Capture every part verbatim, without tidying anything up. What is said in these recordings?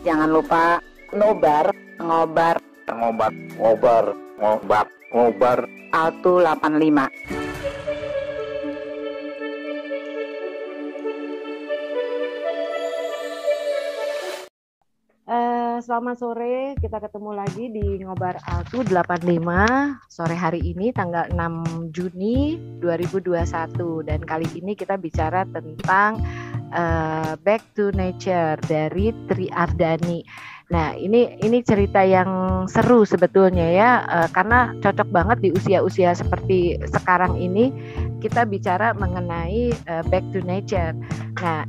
Jangan lupa Ngobar, Ngobar, Ngobar, Ngobar, Ngobar, Ngobar Altu delapan lima. Selamat sore, kita ketemu lagi di Ngobar Altu delapan lima sore hari ini tanggal enam Juni dua ribu dua puluh satu, dan kali ini kita bicara tentang uh, Back to Nature dari Tri Ardani. Nah, ini ini cerita yang seru sebetulnya ya, uh, karena cocok banget di usia-usia seperti sekarang ini kita bicara mengenai uh, Back to Nature. Nah,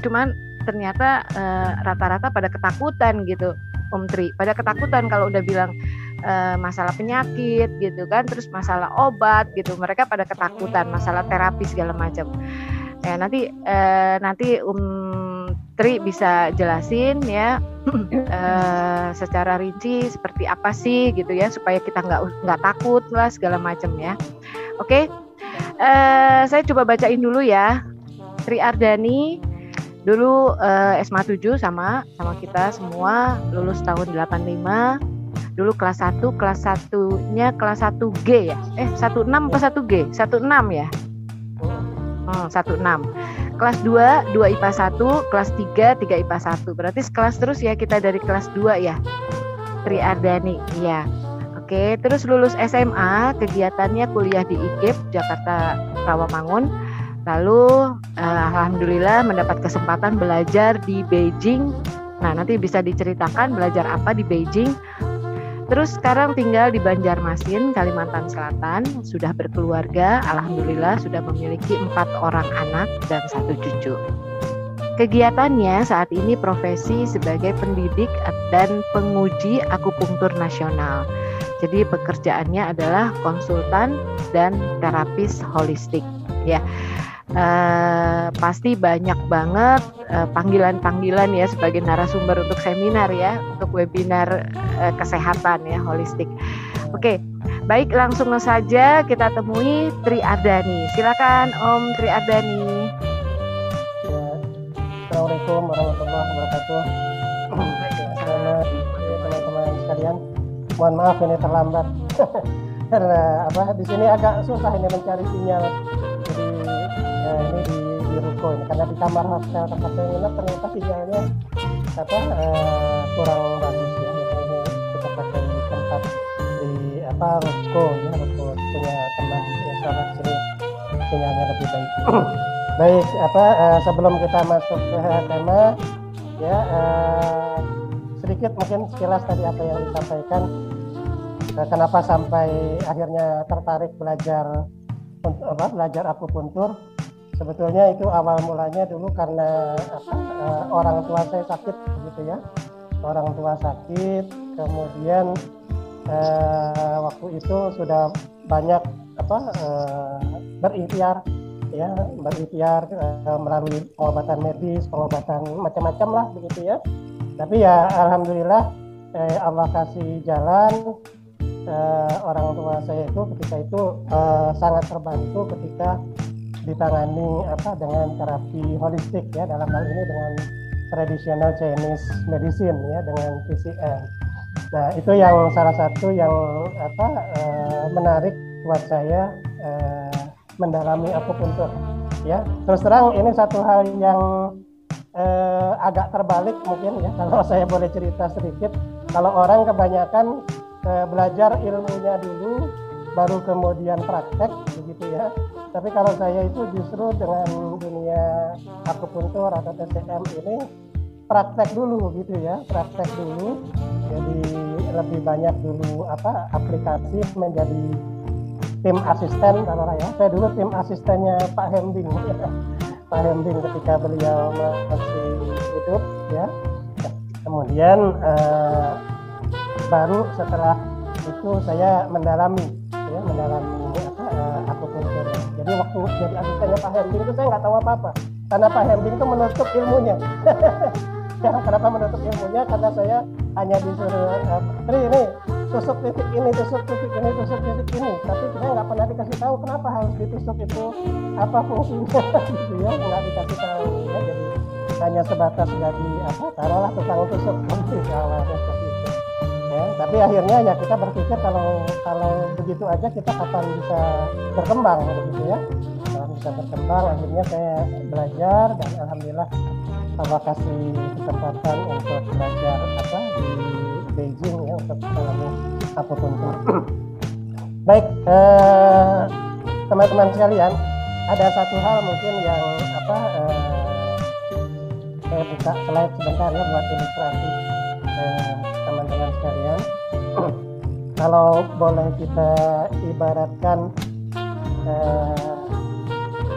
cuman ternyata e, rata-rata pada ketakutan gitu, Om Tri. Pada ketakutan kalau udah bilang e, masalah penyakit gitu kan, terus masalah obat gitu. Mereka pada ketakutan masalah terapi segala macam. Ya, nanti e, nanti Om Tri bisa jelasin ya e, secara rinci seperti apa sih gitu ya, supaya kita nggak nggak takut lah segala macam ya. Oke, e, saya coba bacain dulu ya. Tri Ardani dulu eh, S M A tujuh sama sama kita semua, lulus tahun delapan puluh lima. Dulu kelas satu, kelas satunya kelas satu G ya. Eh, satu enam apa satu G? satu enam ya. Hmm, satu enam. Kelas dua, dua I P A satu, kelas tiga, tiga I P A satu. Berarti sekelas terus ya kita dari kelas dua ya. Tri Ardani. Iya. Oke, terus lulus S M A, kegiatannya kuliah di I K I P Jakarta Rawamangun. Lalu eh, alhamdulillah mendapat kesempatan belajar di Beijing. Nah, nanti bisa diceritakan belajar apa di Beijing. Terus sekarang tinggal di Banjarmasin, Kalimantan Selatan. Sudah berkeluarga, alhamdulillah sudah memiliki empat orang anak dan satu cucu. Kegiatannya saat ini profesi sebagai pendidik dan penguji akupunktur nasional. Jadi pekerjaannya adalah konsultan dan terapis holistik. Ya, eh, pasti banyak banget eh, panggilan-panggilan ya sebagai narasumber untuk seminar ya, untuk webinar eh, kesehatan ya holistik. Oke, baik, langsung saja kita temui Tri Ardani. Silakan Om Tri Ardani. Ya, Assalamualaikum warahmatullahi wabarakatuh. Selamat teman-teman sekalian. Mohon maaf ini terlambat karena apa? Di sini agak susah ini mencari sinyal. Ini di, di ruko ini, karena di kamar hotel tempat saya nginep ternyata sinyalnya apa uh, kurang bagus ya. Ini kita pakai di tempat di apa ruko ya, ruko punya teman ya, sahabat sini sinyalnya lebih baik. Baik, apa uh, sebelum kita masuk ke tema ya, uh, sedikit mungkin sekilas tadi apa yang disampaikan, uh, kenapa sampai akhirnya tertarik belajar untuk apa belajar akupuntur. Sebetulnya itu awal mulanya dulu karena apa, eh, orang tua saya sakit gitu ya. Orang tua sakit, kemudian eh, waktu itu sudah banyak apa eh, berikhtiar ya, berikhtiar eh, melalui pengobatan medis, pengobatan macam-macam lah begitu ya. Tapi ya alhamdulillah eh, Allah kasih jalan. Eh, orang tua saya itu ketika itu eh, sangat terbantu ketika ditangani apa dengan terapi holistik ya, dalam hal ini dengan tradisional Chinese medicine ya, dengan T C M. Nah, itu yang salah satu yang apa eh, menarik buat saya eh, mendalami akupuntur ya. Terus terang ini satu hal yang eh, agak terbalik mungkin ya, kalau saya boleh cerita sedikit. Kalau orang kebanyakan eh, belajar ilmunya dulu baru kemudian praktek begitu ya. Tapi kalau saya itu justru dengan dunia akupuntur atau T C M ini praktek dulu gitu ya, praktek dulu. Jadi lebih banyak dulu apa aplikasi, menjadi tim asisten kalau saya. Saya dulu tim asistennya Pak Hembing. Pak Hembing ketika beliau masih hidup ya. Kemudian eh, baru setelah itu saya mendalami ya, mendalami apa eh, akupuntur. Jadi waktu jadi asistennya Pak Hembing itu saya nggak tahu apa-apa karena Pak Hembing itu menutup ilmunya. Ya, kenapa menutup ilmunya? Karena saya hanya disuruh eh, Tri ini tusuk titik ini, tusuk titik ini, tusuk titik ini. Tapi saya nggak pernah dikasih tahu kenapa harus ditusuk itu, apa fungsinya gitu ya, nggak dikasih tahu ya. Jadi hanya sebatas jadi apa, taruhlah tukang tusuk awalnya seperti itu. Ya, tapi akhirnya ya kita berpikir kalau kalau begitu aja kita kapan bisa berkembang begitu ya. Kalau bisa berkembang akhirnya saya belajar dan alhamdulillah Allah kasih kesempatan untuk belajar apa di Beijing ya untuk mengambil apapun itu. Baik teman-teman eh, sekalian, ada satu hal mungkin yang apa eh, saya buka slide sebentar ya buat ilustrasi eh, teman-teman sekalian. Kalau boleh kita ibaratkan eh,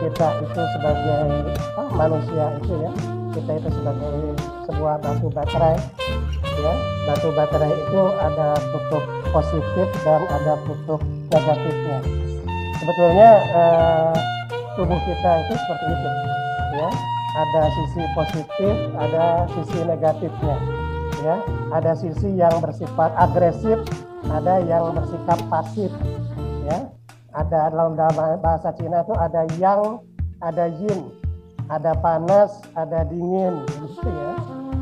kita itu sebagai oh, manusia itu ya, kita itu sebagai sebuah batu baterai ya. Batu baterai itu ada kutub positif dan ada kutub negatifnya. Sebetulnya eh, tubuh kita itu seperti itu ya, ada sisi positif, ada sisi negatifnya ya, ada sisi yang bersifat agresif, ada yang bersikap pasif ya, ada dalam bahasa Cina itu ada yang, ada yin, ada panas, ada dingin gitu ya.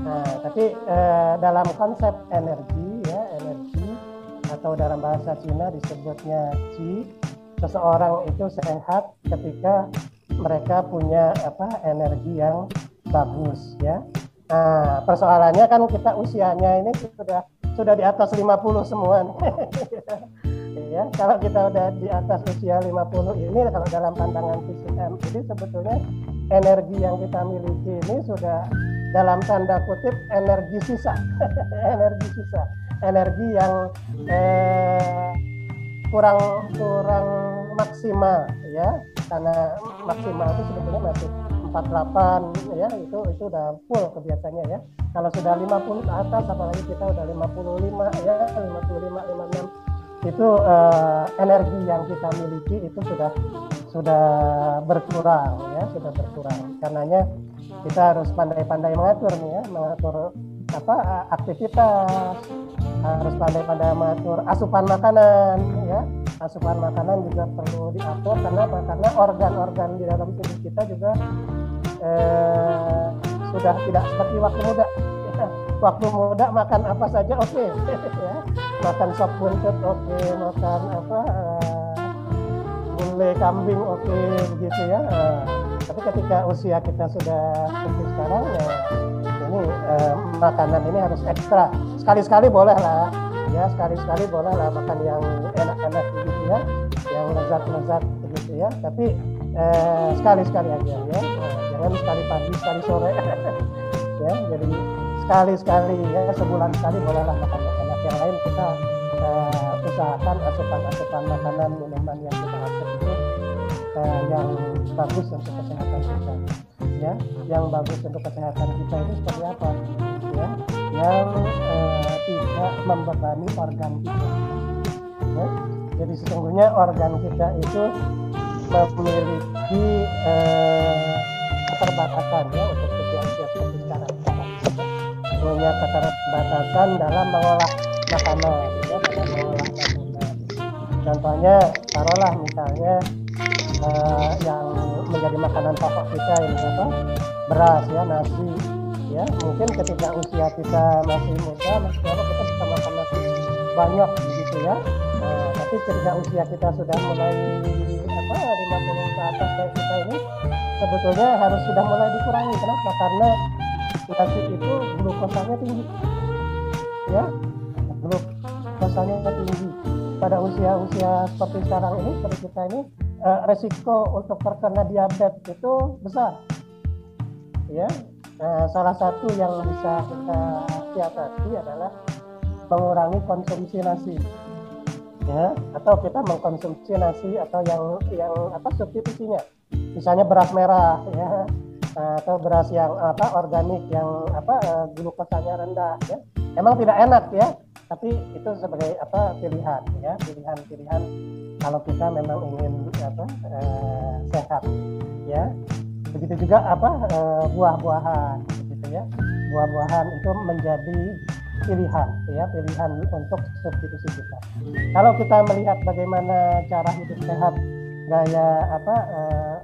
Nah, tapi eh, dalam konsep energi ya, energi atau dalam bahasa Cina disebutnya qi, seseorang itu sehat ketika mereka punya apa energi yang bagus ya. Nah, persoalannya kan kita usianya ini sudah sudah di atas lima puluh semua nih. Ya, kalau kita udah di atas usia lima puluh ini kalau dalam pandangan T C M ini sebetulnya energi yang kita miliki ini sudah dalam tanda kutip energi sisa. Energi sisa, energi yang eh, kurang kurang maksimal ya, karena maksimal itu sebetulnya masih empat puluh delapan ya, itu itu udah full kebiasaannya ya. Kalau sudah lima puluh ke atas, apalagi kita udah lima puluh lima ya, lima puluh lima, lima puluh enam itu eh, energi yang kita miliki itu sudah sudah berkurang ya, sudah berkurang. Karenanya kita harus pandai-pandai mengatur nih ya, mengatur apa aktivitas, harus pandai-pandai mengatur asupan makanan ya. Asupan makanan juga perlu diatur karena karena organ-organ di dalam tubuh kita juga eh, sudah tidak seperti waktu muda. Waktu muda makan apa saja oke, okay. Ya. Makan sop buntut oke, okay. Makan apa eh, gulai kambing oke, okay. Begitu ya. Eh, tapi ketika usia kita sudah seperti sekarang ya, ini eh, makanan ini harus ekstra. Sekali-sekali boleh lah. Ya, sekali-sekali boleh lah makan yang enak-enak begitu ya, yang lezat-lezat begitu ya, tapi eh, sekali-sekali aja ya, nah, jangan sekali pagi, sekali sore ya, jadi sekali-sekali ya, sebulan sekali bolehlah makan yang enak, yang lain kita eh, usahakan asupan-asupan makanan, minuman yang kita asup itu eh, yang bagus untuk kesehatan kita ya, yang bagus untuk kesehatan kita itu seperti apa ya, yang eh, tidak membebani organ kita ya. Jadi sesungguhnya organ kita itu memiliki eh, keterbatasan ya, untuk usia-usia seperti sekarang punya keterbatasan dalam mengolah makanan ya, dalam mengolah makanan. Contohnya taruhlah misalnya eh, yang menjadi makanan pokok kita ini apa, beras ya, nasi ya, mungkin ketika usia kita masih muda, masih muda kita bisa makan nasi banyak begitu ya. Nah, tapi ketika usia kita sudah mulai apa lima puluh ke atas kayak kita ini sebetulnya harus sudah mulai dikurangi. Kenapa? Karena nasi itu glukosanya tinggi ya, glukosanya tinggi pada usia-usia seperti sekarang ini, seperti kita ini eh, resiko untuk terkena diabetes itu besar ya. Nah, salah satu yang bisa kita siasati adalah mengurangi konsumsi nasi, ya, atau kita mengkonsumsi nasi atau yang yang apa substitusinya, misalnya beras merah, ya, atau beras yang apa organik yang apa glukosanya rendah, ya. Emang tidak enak ya, tapi itu sebagai apa pilihan, ya, pilihan-pilihan kalau kita memang ingin apa eh, sehat, ya. Begitu juga apa e, buah-buahan gitu ya, buah-buahan itu menjadi pilihan ya, pilihan untuk substitusi kita. Kalau kita melihat bagaimana cara hidup sehat gaya apa e,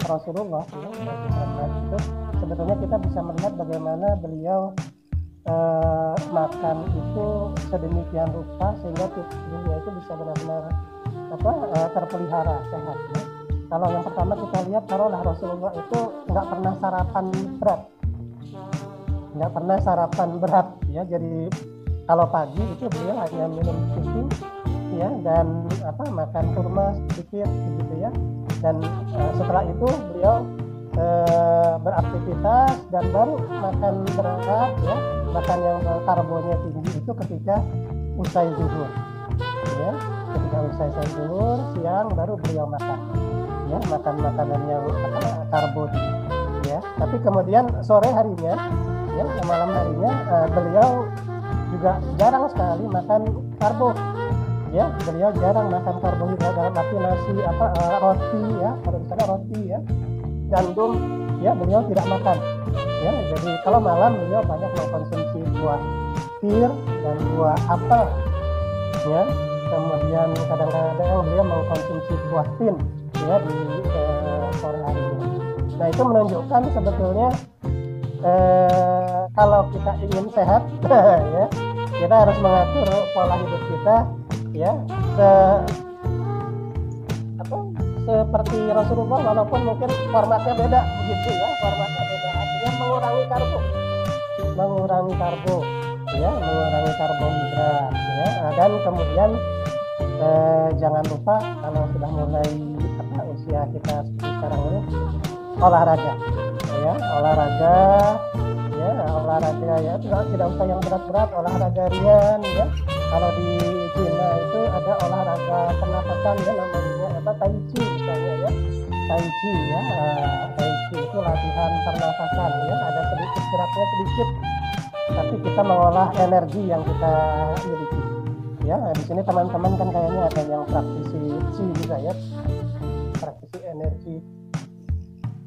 Rasulullah ya, itu sebetulnya kita bisa melihat bagaimana beliau eh, makan itu sedemikian rupa sehingga tubuhnya itu bisa benar-benar apa eh, terpelihara sehat. Ya. Kalau yang pertama kita lihat, taruhlah Rasulullah itu nggak pernah sarapan berat, nggak pernah sarapan berat ya. Jadi kalau pagi itu beliau hanya minum susu ya dan apa makan kurma sedikit gitu ya. Dan uh, setelah itu beliau uh, beraktivitas dan baru makan berat ya, makan yang karbonnya tinggi itu ketika usai zuhur. Ya, ketika usai zuhur siang baru beliau makan. Ya, makan makanan yang apa karbon ya. Tapi kemudian sore harinya ya, malam harinya uh, beliau juga jarang sekali makan karbo, ya beliau jarang makan karbohidrat dalam arti nasi apa uh, roti ya, kalau misalnya roti ya, gandum ya beliau tidak makan, ya jadi kalau malam beliau banyak mengkonsumsi buah pir dan buah apel, ya kemudian kadang-kadang beliau mengkonsumsi buah pin ya di uh, sore harinya. Nah itu menunjukkan sebetulnya eh, kalau kita ingin sehat ya kita harus mengatur pola hidup kita ya se, apa, seperti Rasulullah, walaupun mungkin formatnya beda begitu ya, formatnya beda artinya mengurangi karbo, mengurangi karbo ya, mengurangi karbohidrat ya. Nah, dan kemudian eh, jangan lupa kalau sudah mulai apa usia kita sekarang ini olahraga ya, olahraga ya, olahraga ya tidak tidak usah yang berat-berat, olahraga ringan ya. Kalau di Cina itu ada olahraga pernapasan ya, namanya apa Tai Chi misalnya ya, Tai Chi ya, uh, Tai Chi itu latihan pernapasan ya, ada sedikit geraknya sedikit tapi kita mengolah energi yang kita miliki ya. Di sini teman-teman kan kayaknya ada yang praktisi Chi juga ya, praktisi energi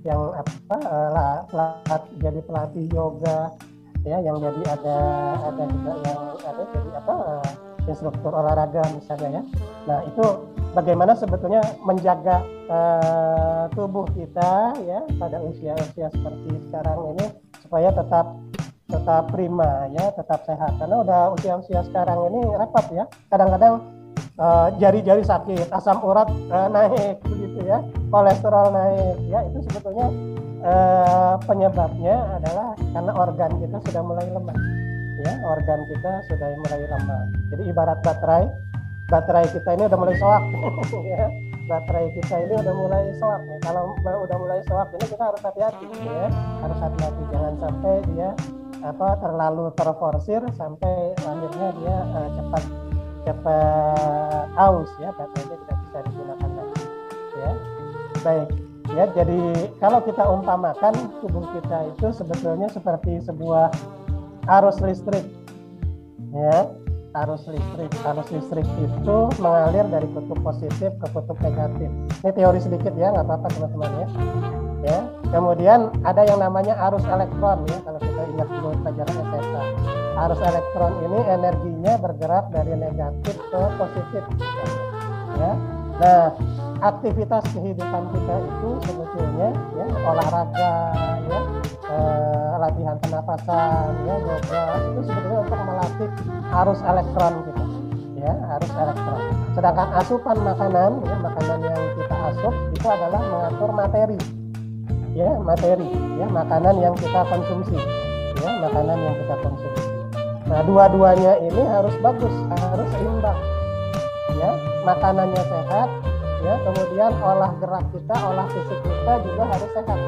yang apa lah, pelat, jadi pelatih yoga ya, yang jadi ada ada juga yang ada jadi apa uh, instruktur olahraga misalnya ya. Nah itu bagaimana sebetulnya menjaga uh, tubuh kita ya pada usia-usia seperti sekarang ini supaya tetap tetap prima ya, tetap sehat, karena udah usia-usia sekarang ini repot ya, kadang-kadang uh, jari-jari sakit, asam urat uh, naik begitu ya, kolesterol naik ya. Itu sebetulnya eh, penyebabnya adalah karena organ kita sudah mulai lemah ya, organ kita sudah mulai lemah. Jadi ibarat baterai baterai kita ini udah mulai soak ya, baterai kita ini udah mulai soak ya. Kalau udah mulai soak ini kita harus hati-hati ya, harus hati-hati jangan sampai dia apa terlalu terforsir sampai akhirnya dia eh, cepat cepat aus ya, baterainya tidak bisa digunakan lagi ya. Baik, ya jadi kalau kita umpamakan tubuh kita itu sebetulnya seperti sebuah arus listrik ya, arus listrik arus listrik itu mengalir dari kutub positif ke kutub negatif. Ini teori sedikit ya, nggak apa-apa teman-teman ya. Ya kemudian ada yang namanya arus elektron ya, kalau kita ingat dulu pelajaran S M A. Arus elektron ini energinya bergerak dari negatif ke positif ya. Nah aktivitas kehidupan kita itu sebetulnya ya, olahraga ya, eh, latihan pernapasan ya, yoga itu sebetulnya untuk melatih arus elektron kita ya, arus elektron. Sedangkan asupan makanan ya, makanan yang kita asup itu adalah mengatur materi ya, materi ya, makanan yang kita konsumsi ya, makanan yang kita konsumsi. Nah dua-duanya ini harus bagus, harus seimbang ya, makanannya sehat ya, kemudian olah gerak kita, olah fisik kita juga harus sehat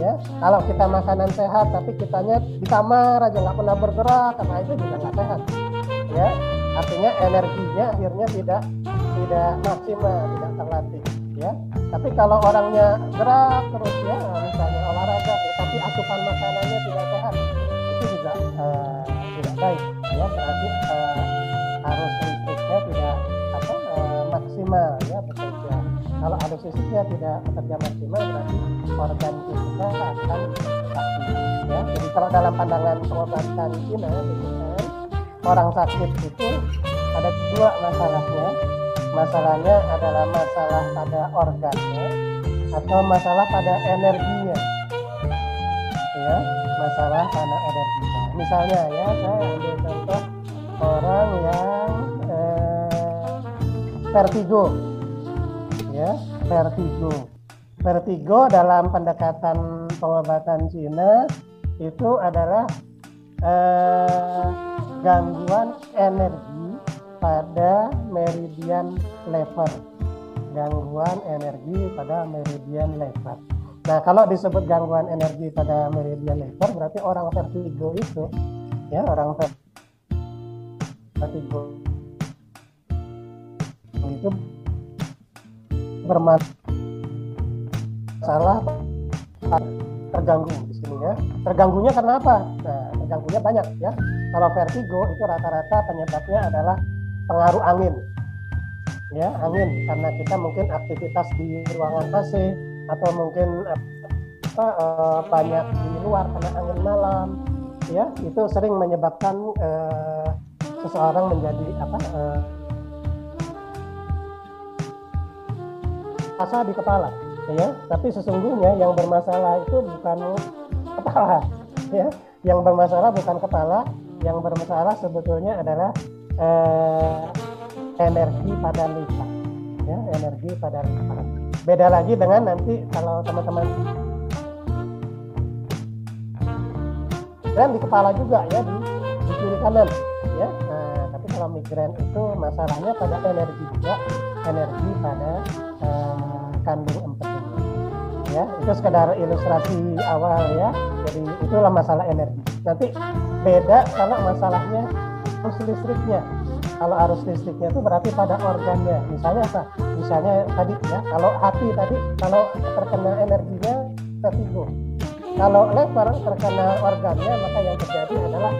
ya. Kalau kita makanan sehat tapi kitanya di kamar aja nggak pernah bergerak, karena itu juga nggak sehat ya, artinya energinya akhirnya tidak tidak maksimal, tidak terlatih ya. Tapi kalau orangnya gerak terus ya, misalnya olahraga ya, tapi asupan makanannya tidak sehat, itu juga uh, tidak baik ya, berarti uh, harus listriknya tidak apa uh, maksimal ya bekerja. Kalau arus listriknya tidak bekerja maksimal berarti organ kita akan sakit ya. Jadi kalau dalam pandangan pengobatan Cina orang sakit itu ada dua masalahnya, masalahnya adalah masalah pada organnya atau masalah pada energinya ya masalah anak alergi. Misalnya ya, saya ambil contoh orang yang eh, vertigo, ya vertigo. Vertigo dalam pendekatan pengobatan Cina itu adalah eh, gangguan energi pada meridian lever, gangguan energi pada meridian lever. Nah, kalau disebut gangguan energi pada meridian lever, berarti orang vertigo itu, ya orang vertigo itu bermasalah, terganggu di sini ya. Terganggunya karena apa? Nah, terganggunya banyak ya. Kalau vertigo itu rata-rata penyebabnya adalah pengaruh angin, ya angin. Karena kita mungkin aktivitas di ruangan A C, atau mungkin apa, eh, banyak di luar kena angin malam, ya itu sering menyebabkan eh, seseorang menjadi apa eh, asa di kepala, ya. Tapi sesungguhnya yang bermasalah itu bukan kepala, ya. Yang bermasalah bukan kepala, yang bermasalah sebetulnya adalah eh, energi pada liver, ya energi pada liver. Beda lagi dengan nanti kalau teman-teman migrain di kepala juga ya, di, di kiri kanan ya. Nah, tapi kalau migrain itu masalahnya pada energi juga, energi pada eh, kandung empedu ya. Itu sekedar ilustrasi awal ya, jadi itulah masalah energi. Nanti beda kalau masalahnya arus listriknya. Kalau arus listriknya itu berarti pada organnya. Misalnya apa? Misalnya tadi ya, kalau hati tadi, kalau terkena energinya vertigo. Kalau lever terkena organnya, maka yang terjadi adalah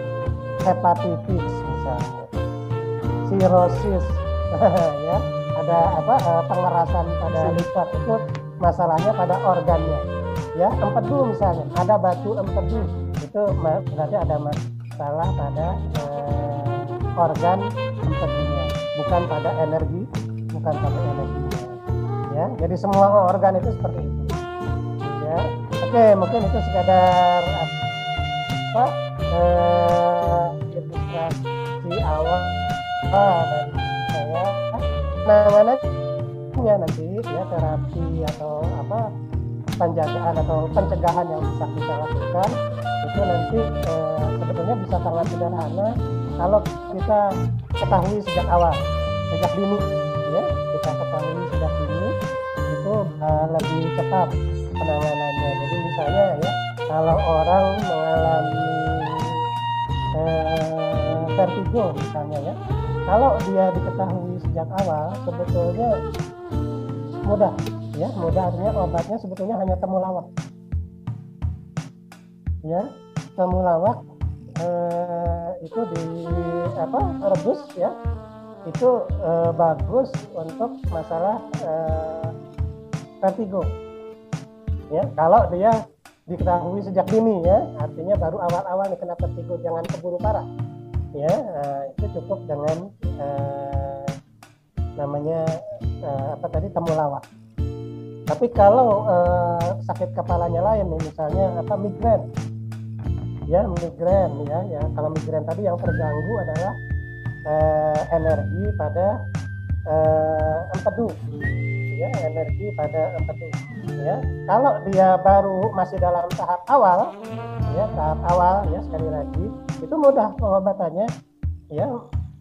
hepatitis misalnya, sirosis, ya. Ada apa? Pengerasan pada liver itu masalahnya pada organnya. Ya, empedu misalnya, ada batu empedu itu berarti ada masalah pada eh, organ empedunya, bukan pada energi, bukan pada energinya ya. Jadi semua organ itu seperti itu ya. Oke, mungkin itu sekadar apa eh, ilustrasi awal ah, saya penanganannya nanti ya, terapi atau apa penjagaan atau pencegahan yang bisa kita lakukan itu nanti eh, sebetulnya bisa sangat sederhana kalau kita ketahui sejak awal, sejak dini ya, kita ketahui sejak dini itu uh, lebih cepat penanganannya. Jadi misalnya ya, kalau orang mengalami eh, vertigo misalnya ya, kalau dia diketahui sejak awal sebetulnya mudah ya, mudah. Artinya obatnya sebetulnya hanya temulawak ya, temulawak Eh, itu di apa rebus ya, itu eh, bagus untuk masalah eh, vertigo ya, kalau dia diketahui sejak dini ya. Artinya baru awal-awal kena vertigo, jangan keburu parah ya. Eh, itu cukup dengan eh, namanya eh, apa tadi temulawak. Tapi kalau eh, sakit kepalanya lain nih, misalnya apa migrain ya, migrain ya, ya kalau migrain tadi yang terganggu adalah eh, energi pada eh, empedu ya, energi pada empedu ya. Kalau dia baru masih dalam tahap awal ya, tahap awal ya, sekali lagi itu mudah pengobatannya ya.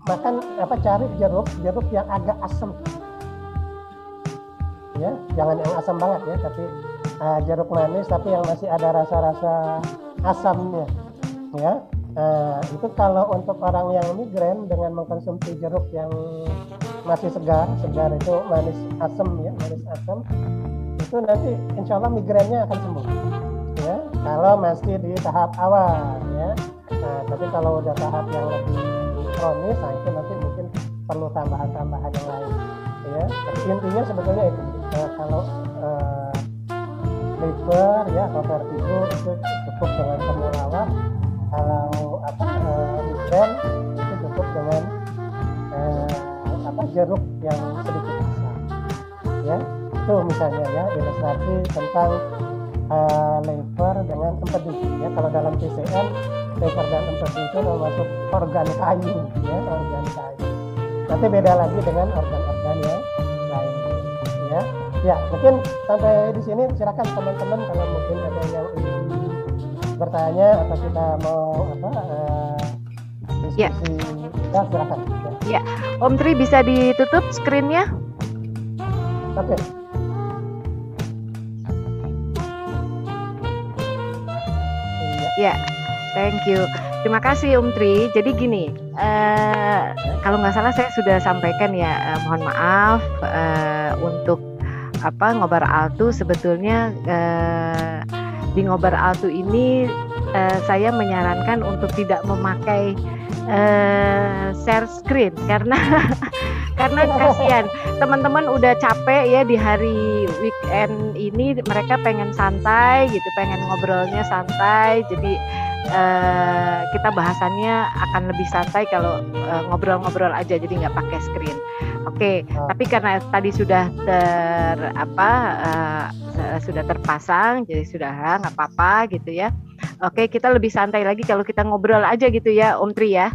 Makan apa, cari jeruk, jeruk yang agak asam ya, jangan yang asam banget ya, tapi uh, jeruk manis tapi yang masih ada rasa-rasa asamnya ya. Nah, itu kalau untuk orang yang migrain dengan mengkonsumsi jeruk yang masih segar, segar itu manis asam ya, manis asam itu nanti insya Allah migrainnya akan sembuh ya, kalau masih di tahap awal ya. Nah, tapi kalau udah tahap yang lebih kronis, nah itu nanti mungkin perlu tambahan-tambahan yang lain ya. Tapi intinya sebetulnya itu nah, kalau eh, liver ya atau vertigo itu cukup dengan temulawak. Kalau apa migrain eh, itu cukup dengan eh, apa jeruk yang sedikit asam ya. Itu misalnya ya ilustrasi tentang uh, lever dengan empedu ya. Kalau dalam T C M lever dan empedu itu termasuk organ kayu ya, organ kayu. Nanti beda lagi dengan organ-organ yang lain ya. Ya, mungkin sampai di sini, silakan teman-teman kalau mungkin ada yang bertanya atau kita mau apa uh, diskusi, ya. Nah, silakan. Ya, Om Tri bisa ditutup screen-nya? Oke. Okay. Ya, thank you. Terima kasih Om Tri. Jadi gini, eh, kalau nggak salah saya sudah sampaikan ya, eh, mohon maaf eh, untuk apa Ngobar Altu. Sebetulnya eh, di Ngobar Altu ini eh, saya menyarankan untuk tidak memakai Uh, share screen karena karena kasihan teman-teman udah capek ya di hari weekend ini, mereka pengen santai gitu, pengen ngobrolnya santai. Jadi uh, kita bahasannya akan lebih santai kalau ngobrol-ngobrol uh, aja, jadi nggak pakai screen. Oke, okay. Oh. Tapi karena tadi sudah ter apa uh, sudah terpasang, jadi sudah nggak apa-apa gitu ya. Oke, kita lebih santai lagi kalau kita ngobrol aja gitu ya Om Tri ya.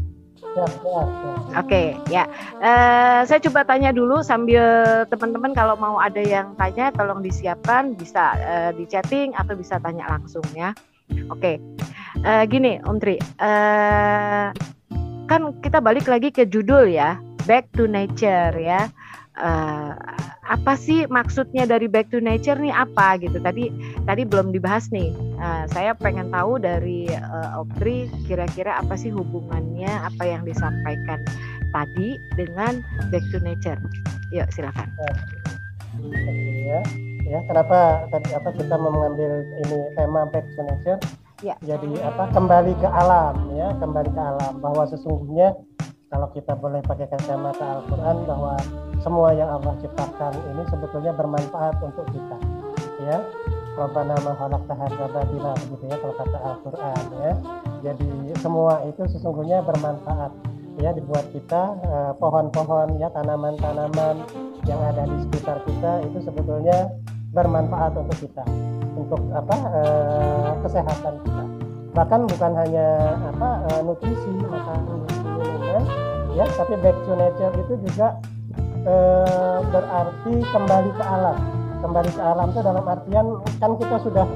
Ya, ya, ya. Oke ya, uh, saya coba tanya dulu sambil teman-teman kalau mau ada yang tanya tolong disiapkan, bisa uh, di chatting atau bisa tanya langsung ya. Oke, uh, gini Om Tri, uh, kan kita balik lagi ke judul ya, Back to Nature ya. Uh, apa sih maksudnya dari Back to Nature nih apa gitu, tadi tadi belum dibahas nih. Uh, saya pengen tahu dari uh, Om Tri kira-kira apa sih hubungannya apa yang disampaikan tadi dengan Back to Nature. Yuk silakan. Ya, ya kenapa tadi apa kita mengambil ini tema Back to Nature? Ya. Jadi apa kembali ke alam ya, kembali ke alam, bahwa sesungguhnya kalau kita boleh pakai kacamata Al-Quran bahwa semua yang Allah ciptakan ini sebetulnya bermanfaat untuk kita, ya. Rabbana ma khalaqta hadza batila, begitu ya kalau kata Al-Quran ya. Jadi semua itu sesungguhnya bermanfaat, ya dibuat kita eh, pohon-pohon ya, tanaman-tanaman yang ada di sekitar kita itu sebetulnya bermanfaat untuk kita, untuk apa eh, kesehatan kita. Bahkan bukan hanya apa eh, nutrisi makanan. Ya, tapi back to nature itu juga eh, berarti kembali ke alam. Kembali ke alam itu dalam artian kan kita sudah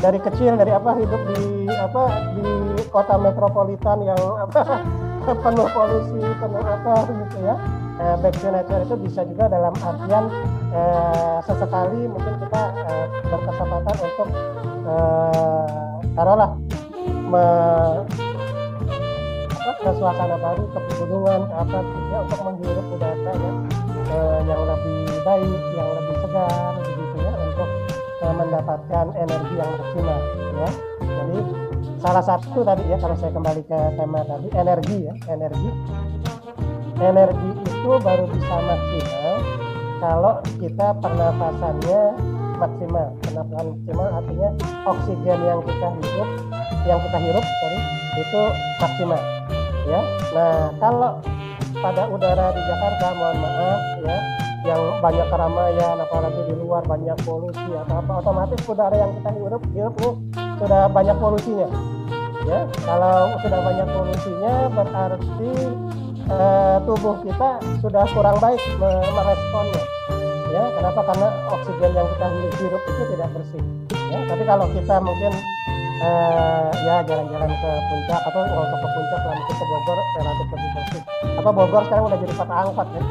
dari kecil dari apa hidup di apa di kota metropolitan yang apa penuh polusi, penuh apa gitu ya. Eh, back to nature itu bisa juga dalam artian eh, sesekali mungkin kita eh, berkesempatan untuk eh, taruhlah me- ke suasana baru, ke pegunungan, ke apa ya, untuk menghirup udara ya, eh, yang lebih baik, yang lebih segar, begitu ya, untuk eh, mendapatkan energi yang maksimal ya. Jadi salah satu tadi ya, kalau saya kembali ke tema tadi, energi ya, energi, energi itu baru bisa maksimal kalau kita pernafasannya maksimal. Pernafasan maksimal artinya oksigen yang kita hirup, yang kita hirup, sorry, itu maksimal. Ya, nah kalau pada udara di Jakarta, mohon maaf ya, yang banyak keramaian, apalagi di luar banyak polusi atau apa, otomatis udara yang kita hirup, hirup nih, sudah banyak polusinya. Ya, kalau sudah banyak polusinya, berarti eh, tubuh kita sudah kurang baik meresponnya. Ya, kenapa? Karena oksigen yang kita hirup itu tidak bersih. Ya, tapi kalau kita mungkin Uh, ya jalan-jalan ke puncak atau nggak ke puncak, kalau mungkin ke Bogor relatif lebih bersih. Apa Bogor sekarang udah jadi kota angkot ya?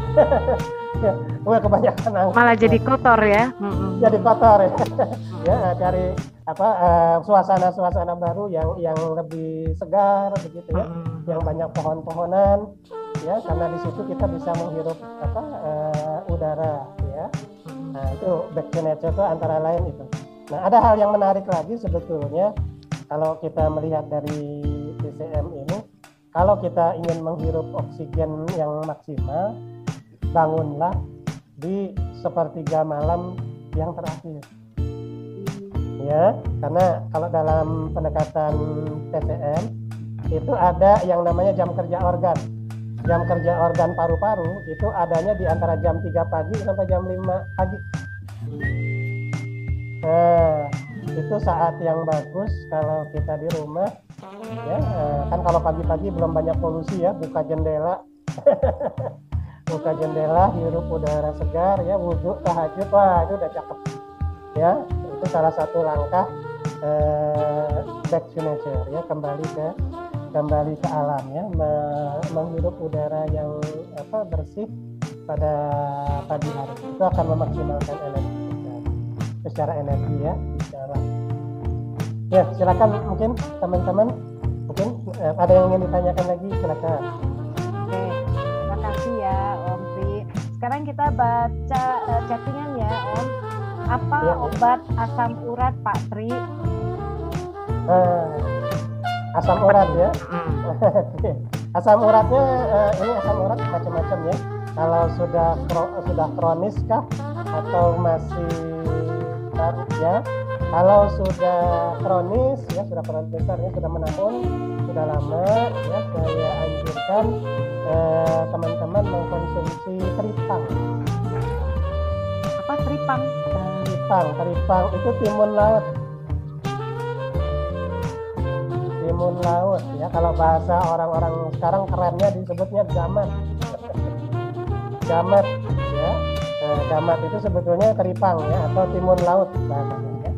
Ya, gue kebanyakan angkot. Malah jadi kotor ya? Jadi kotor ya. Ya cari apa uh, suasana-suasana baru yang yang lebih segar begitu ya, yang banyak pohon-pohonan ya, karena di situ kita bisa menghirup apa uh, udara ya. Nah itu back to nature itu antara lain itu. Nah ada hal yang menarik lagi sebetulnya. Kalau kita melihat dari T C M ini, kalau kita ingin menghirup oksigen yang maksimal, bangunlah di sepertiga malam yang terakhir. Ya, karena kalau dalam pendekatan T C M itu ada yang namanya jam kerja organ. Jam kerja organ paru-paru itu adanya di antara jam tiga pagi sampai jam lima pagi. Nah, itu saat yang bagus kalau kita di rumah ya, kan kalau pagi-pagi belum banyak polusi ya, buka jendela buka jendela, hirup udara segar ya, wudhu, tahajud, wah itu udah cakep ya. Itu salah satu langkah eh, back to nature ya, kembali ke kembali ke alam ya, menghirup udara yang apa bersih pada pagi hari. Itu akan memaksimalkan energi kita secara energi ya, secara ya. Silakan mungkin teman-teman, mungkin eh, ada yang ingin ditanyakan lagi, silakan. Oke, terima kasih ya Om Tri. Sekarang kita baca uh, chattingan ya Om. Apa ya, obat asam urat Pak Tri? Eh, asam urat ya. Asam uratnya eh, ini asam urat macam-macam ya. Kalau sudah sudah kronis kah atau masih baru ya? Kalau sudah kronis ya, sudah kronis besarnya sudah menahun, sudah lama ya, saya anjurkan eh, teman-teman mengkonsumsi teripang. Apa teripang? Teripang, teripang itu timun laut. Timun laut ya, kalau bahasa orang-orang sekarang kerennya disebutnya gamat. Gamat ya, nah, gamat itu sebetulnya teripang ya, atau timun laut bahasanya ya.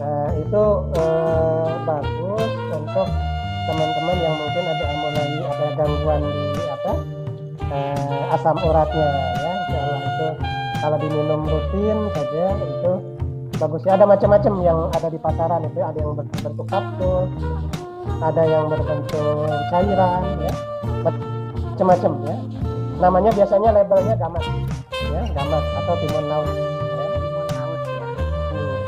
Nah, itu eh, bagus untuk teman-teman yang mungkin ada mulai ada gangguan di apa eh, asam uratnya ya. Kalau itu kalau diminum rutin saja itu bagusnya. Ada macam-macam yang ada di pasaran itu, ada yang berbentuk kapsul, ada yang berbentuk cairan ya, macam-macam ya. Namanya biasanya labelnya gamat ya, gamat atau timun laut ya, timun laut ya. Hmm.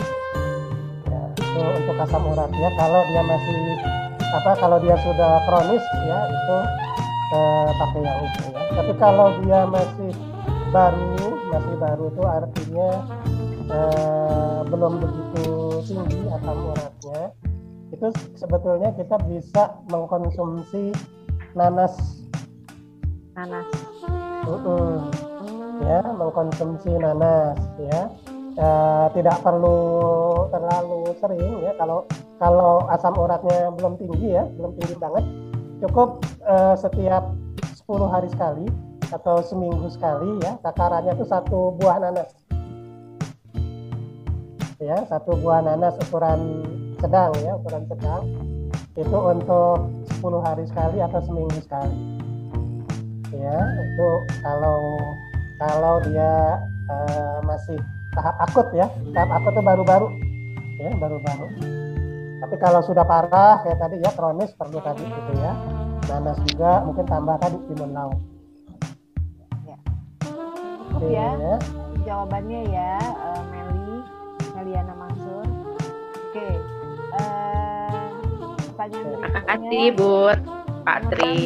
Ya, itu untuk asam urat ya. Kalau dia masih apa, kalau dia sudah kronis ya itu eh, pakai yang itu ya. Tapi kalau dia masih baru, masih baru itu artinya eh, belum begitu tinggi asam uratnya, itu sebetulnya kita bisa mengkonsumsi nanas. Nanas, uh-uh. ya, mengkonsumsi nanas ya, e, tidak perlu terlalu sering ya. Kalau kalau asam uratnya belum tinggi ya, belum tinggi banget, cukup e, setiap sepuluh hari sekali atau seminggu sekali ya. Takarannya itu satu buah nanas, ya, satu buah nanas ukuran sedang ya, ukuran sedang itu untuk sepuluh hari sekali atau seminggu sekali. Ya, itu kalau kalau dia uh, masih tahap akut ya, tahap akut itu baru-baru ya, baru-baru. Tapi kalau sudah parah kayak tadi ya, kronis, perlu tadi gitu ya, nanas juga mungkin tambah tadi timun laut ya. Cukup ya, ya jawabannya ya uh, Meli Meliana Mansur. Oke, uh, pertanyaan berikutnya. Terima kasih Bu Pak Tri.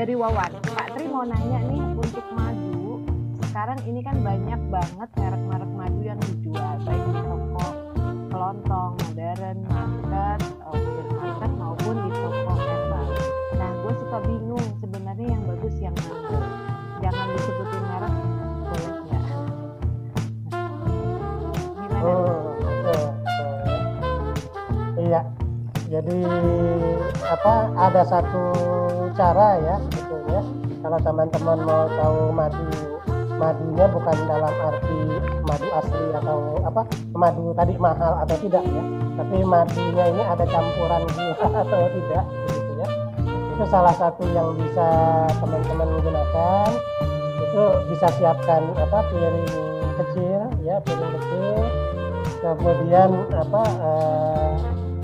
Dari Wawan, Pak Tri mau nanya nih, untuk madu sekarang ini kan banyak banget merek-merek madu yang dijual, baik di toko kelontong, modern, market, modern market maupun di toko herbal. Nah, gue suka bingung sebenarnya yang bagus yang mana. Jangan disebutin merek, boleh nggak? Gimana? Oh, okay. Iya, jadi apa? Ada satu cara ya sebetulnya, kalau teman-teman mau tahu madu madunya bukan dalam arti madu asli atau apa madu tadi mahal atau tidak ya, tapi madunya ini ada campuran gula atau tidak gitu ya. Itu salah satu yang bisa teman-teman gunakan. Itu bisa siapkan apa piring kecil ya, piring kecil, kemudian apa eh,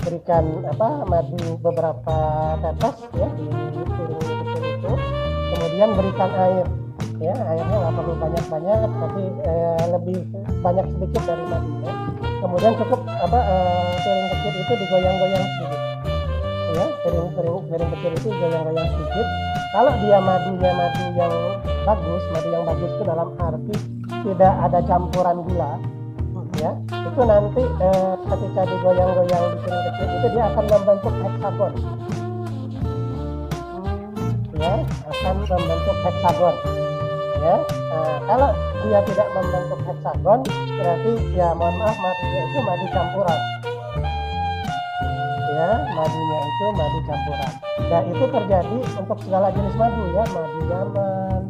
berikan apa madu beberapa tetes ya di piring kecil itu, kemudian berikan air ya, airnya nggak perlu banyak-banyak tapi eh, lebih banyak sedikit dari madunya. Kemudian cukup apa eh, piring kecil itu digoyang-goyang sedikit ya, piring piring piring kecil itu digoyang-goyang sedikit. Kalau dia madunya madu yang bagus, madu yang bagus itu dalam arti tidak ada campuran gula ya, itu nanti eh, ketika digoyang-goyang di piring kecil itu dia akan membentuk heksagon ya, akan membentuk heksagon ya. ya. Nah, kalau dia tidak membentuk heksagon, berarti ya mohon maaf madunya itu madu campuran. Ya, madunya itu madu campuran. Nah, itu terjadi untuk segala jenis madu ya, madu Yaman,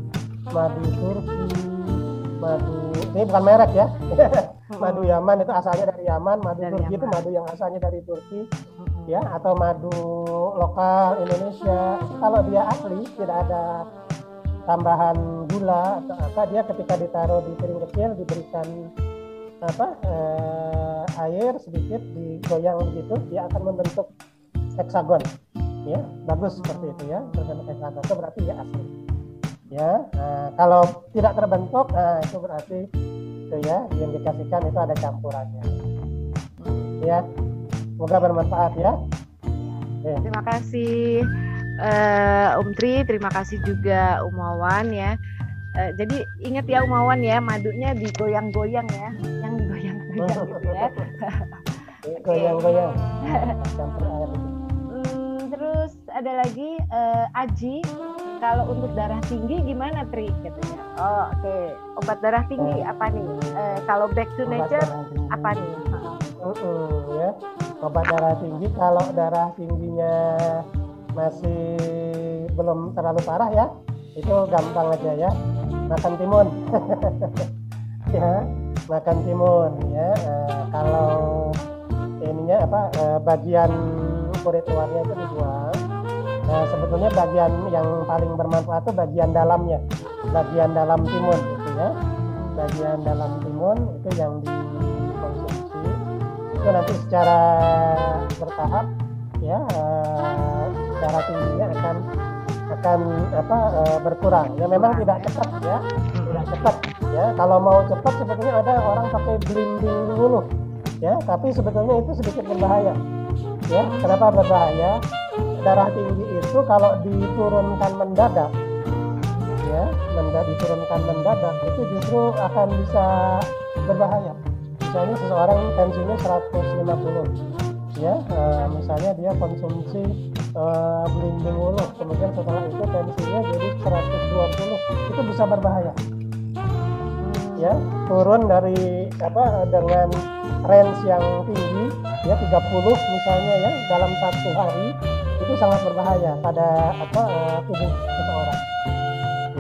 madu Turki, madu ini bukan merek ya. Madu Yaman itu asalnya dari Yaman, madu dari Turki Yaman. Itu madu yang asalnya dari Turki. Ya, atau madu lokal Indonesia, kalau dia asli tidak ada tambahan gula atau apa, dia ketika ditaruh di piring kecil diberikan apa eh, air sedikit digoyang begitu, dia akan membentuk heksagon, ya bagus seperti itu ya, berbentuk heksagon itu berarti dia asli, ya. Nah, kalau tidak terbentuk, nah itu berarti itu ya diindikasikan itu ada campurannya, ya. Semoga bermanfaat ya. ya. Terima kasih uh, Om Tri, terima kasih juga Om Wawan ya. Uh, jadi ingat ya Om Wawan ya, madunya digoyang-goyang ya, yang digoyang-goyang gitu ya. Goyang-goyang. hmm, terus ada lagi uh, Aji, kalau untuk darah tinggi gimana Tri? Katanya. Oh oke, okay. Obat darah tinggi uh, apa nih? Uh, kalau Back to Nature apa nih? Uh, uh, ya. Obat darah tinggi, kalau darah tingginya masih belum terlalu parah ya, itu gampang aja ya, makan timun. Ya, makan timun ya. Nah, kalau ininya apa bagian kulit luarnya itu dibuang. Nah, sebetulnya bagian yang paling bermanfaat itu bagian dalamnya, bagian dalam timun gitu ya. Bagian dalam timun itu yang dikonsumsi. Itu nanti secara bertahap ya uh, secara tingginya akan akan apa uh, berkurang ya, memang tidak cepat ya, tidak cepat ya. Kalau mau cepat sebetulnya ada orang pakai blending dulu ya, tapi sebetulnya itu sedikit berbahaya ya. Kenapa berbahaya? Darah tinggi itu kalau diturunkan mendadak ya, mendadak diturunkan mendadak itu justru akan bisa berbahaya. Misalnya seseorang tensinya seratus lima puluh ya, e, misalnya dia konsumsi e, belimbing ulu, kemudian setelah itu tensinya jadi seratus dua puluh, itu bisa berbahaya ya. Turun dari apa dengan range yang tinggi ya tiga puluh misalnya ya, dalam satu hari itu sangat berbahaya pada apa e, tubuh seseorang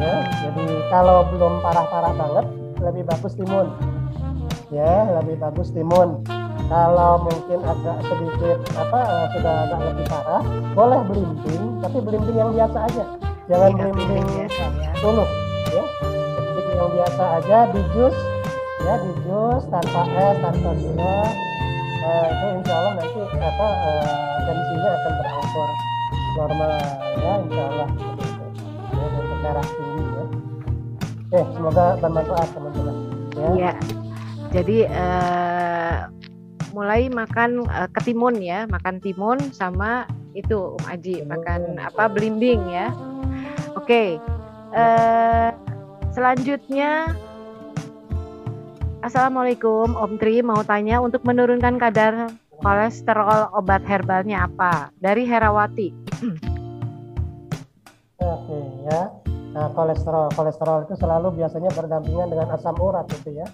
ya. Jadi kalau belum parah-parah banget lebih bagus timun ya, lebih bagus timun. Kalau mungkin agak sedikit apa sudah agak lebih parah, boleh belimbing, tapi belimbing yang biasa aja, jangan belimbing tuluk ya, belimbing yang biasa aja di jus ya, di jus tanpa es, tanpa gula. Nah, itu insya Allah nanti apa tensinya akan terukur normal ya, insya Allah ya, untuk darah tinggi ya. Eh, semoga bermanfaat teman-teman ya. Jadi uh, mulai makan uh, ketimun ya, makan timun sama itu Om Aji makan apa belimbing ya. Oke, okay. uh, selanjutnya Assalamualaikum Om Tri, mau tanya untuk menurunkan kadar kolesterol obat herbalnya apa? Dari Herawati. Oke ya, nah, kolesterol kolesterol itu selalu biasanya berdampingan dengan asam urat gitu ya.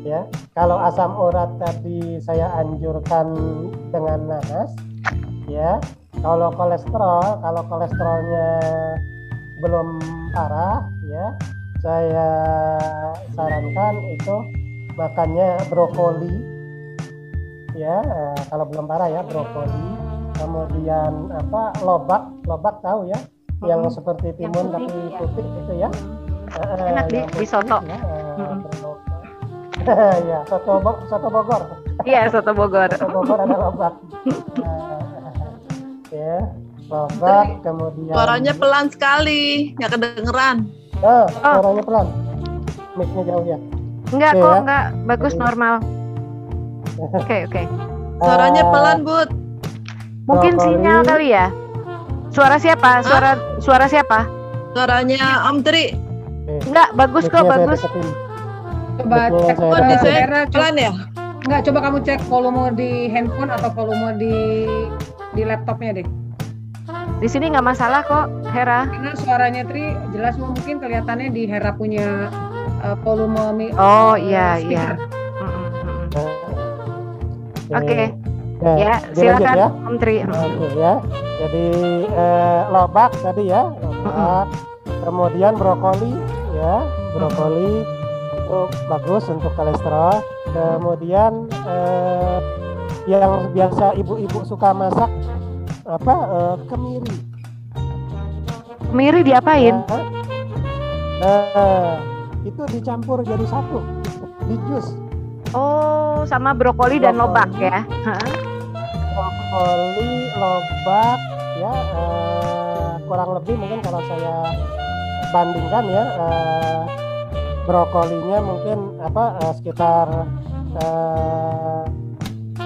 Ya, kalau asam urat tadi saya anjurkan dengan nanas ya. Kalau kolesterol, kalau kolesterolnya belum parah ya, saya sarankan itu makannya brokoli ya, eh, kalau belum parah ya brokoli, kemudian apa lobak, lobak tahu ya, hmm. yang seperti timun yang putih, tapi putih ya. Itu ya enak eh, di, di soto ya, eh, hmm. ya, soto, bo soto Bogor. Iya, soto Bogor. Soto Bogor ada lobak. Ya, lobak kemudian. Suaranya pelan sekali, nggak kedengeran. Oh, suaranya oh. pelan. Mic-nya jauh ya. Enggak okay, kok, ya. Enggak bagus jadi normal. Oke, okay, oke. Okay. Suaranya pelan, Bud. Mungkin brokoli. Sinyal kali ya. Suara siapa? Suara ah? Suara siapa? Suaranya Om Tri. Okay. Enggak, bagus kok, bagus. Coba betul, cek di kamera, pelan ya? Enggak, coba kamu cek volume di handphone atau volume di di laptopnya deh. Di sini nggak masalah kok, Hera. Karena suaranya Tri jelas, mungkin kelihatannya di Hera punya uh, volume. Oh iya iya. Oke. Ya, silakan ya. Om Tri. Oke ya. Jadi eh, lobak tadi ya, lobak. Mm-hmm. Kemudian brokoli ya, brokoli oh, bagus untuk kolesterol. Kemudian eh, yang biasa ibu-ibu suka masak apa eh, kemiri. Kemiri diapain? Eh, eh, itu dicampur jadi satu, di jus. Oh, sama brokoli, brokoli dan lobak ya. Brokoli, lobak, ya eh, kurang lebih mungkin kalau saya bandingkan ya eh, brokolinya mungkin apa eh, sekitar eh,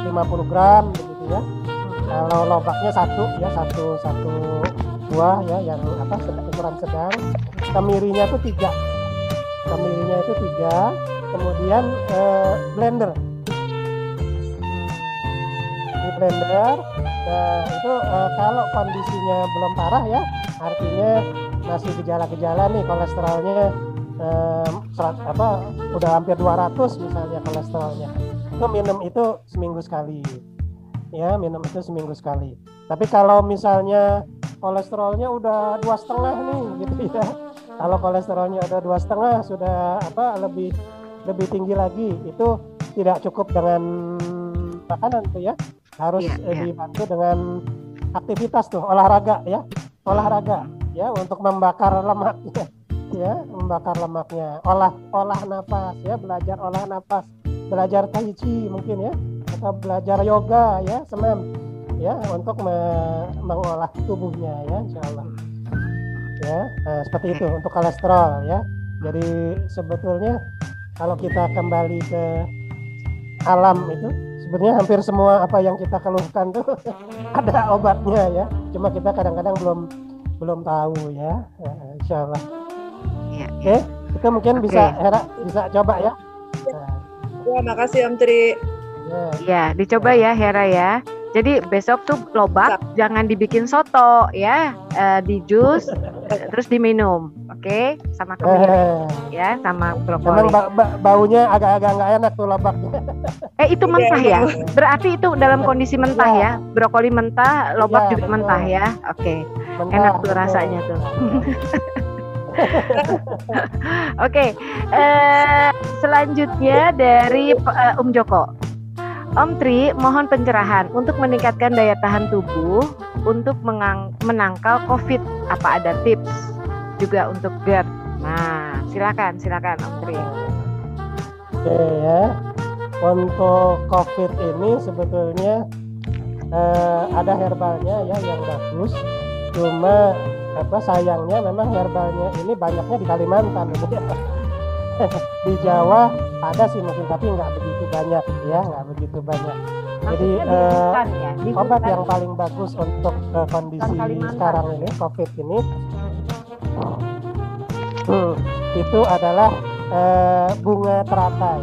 lima puluh gram begitu ya. Kalau lobaknya satu ya satu satu buah ya yang apa ukuran sedang. Kemirinya itu tiga, kemirinya itu tiga. Kemudian eh, blender, di blender. Nah itu eh, kalau kondisinya belum parah ya, artinya masih gejala-gejala nih kolesterolnya eh, serat, apa udah hampir dua ratus misalnya kolesterolnya, itu minum itu seminggu sekali ya, minum itu seminggu sekali. Tapi kalau misalnya kolesterolnya udah dua setengah nih gitu ya, kalau kolesterolnya udah dua setengah sudah apa lebih lebih tinggi lagi, itu tidak cukup dengan makanan tuh ya, harus yeah, yeah. dibantu dengan aktivitas tuh, olahraga ya, olahraga ya untuk membakar lemaknya ya, membakar lemaknya, olah olah nafas ya, belajar olah nafas, belajar Tai Chi mungkin ya, atau belajar yoga ya, senam ya untuk me- mengolah tubuhnya ya, insyaallah ya. Nah, seperti itu untuk kolesterol ya. Jadi sebetulnya kalau kita kembali ke alam itu, sebenarnya hampir semua apa yang kita keluhkan tuh ada obatnya ya. Cuma kita kadang-kadang belum belum tahu ya. Ya insyaallah. Ya, ya. Oke, kita mungkin okay. bisa Hera bisa coba ya. Nah. Ya, makasih Om Tri. Ya. Ya, dicoba ya Hera ya. Jadi besok tuh lobak Sap. jangan dibikin soto ya, uh, di jus terus diminum. Oke, okay, sama kemiri eh, ya, sama brokoli. Emang ba- ba- baunya agak-agak nggak enak tuh lobaknya. Eh itu mentah ya? Berarti itu dalam kondisi mentah ya? Brokoli mentah, lobak ya, juga betul. mentah ya? Oke, okay. enak tuh rasanya tuh. Oke, okay. uh, selanjutnya dari uh, Um Joko. Om Tri, mohon pencerahan untuk meningkatkan daya tahan tubuh untuk mengang- menangkal COVID. Apa ada tips juga untuk G E R D? Nah, silakan, silakan Om Tri. Oke ya, untuk COVID ini sebetulnya eh, ada herbalnya ya yang bagus. Cuma apa sayangnya memang herbalnya ini banyaknya di Kalimantan gitu ya. Di Jawa ada sih mungkin, tapi nggak begitu banyak ya, nggak begitu banyak. Jadi eh, ya, obat yang paling bagus untuk eh, kondisi sekarang ini COVID ini hmm, itu adalah eh, bunga teratai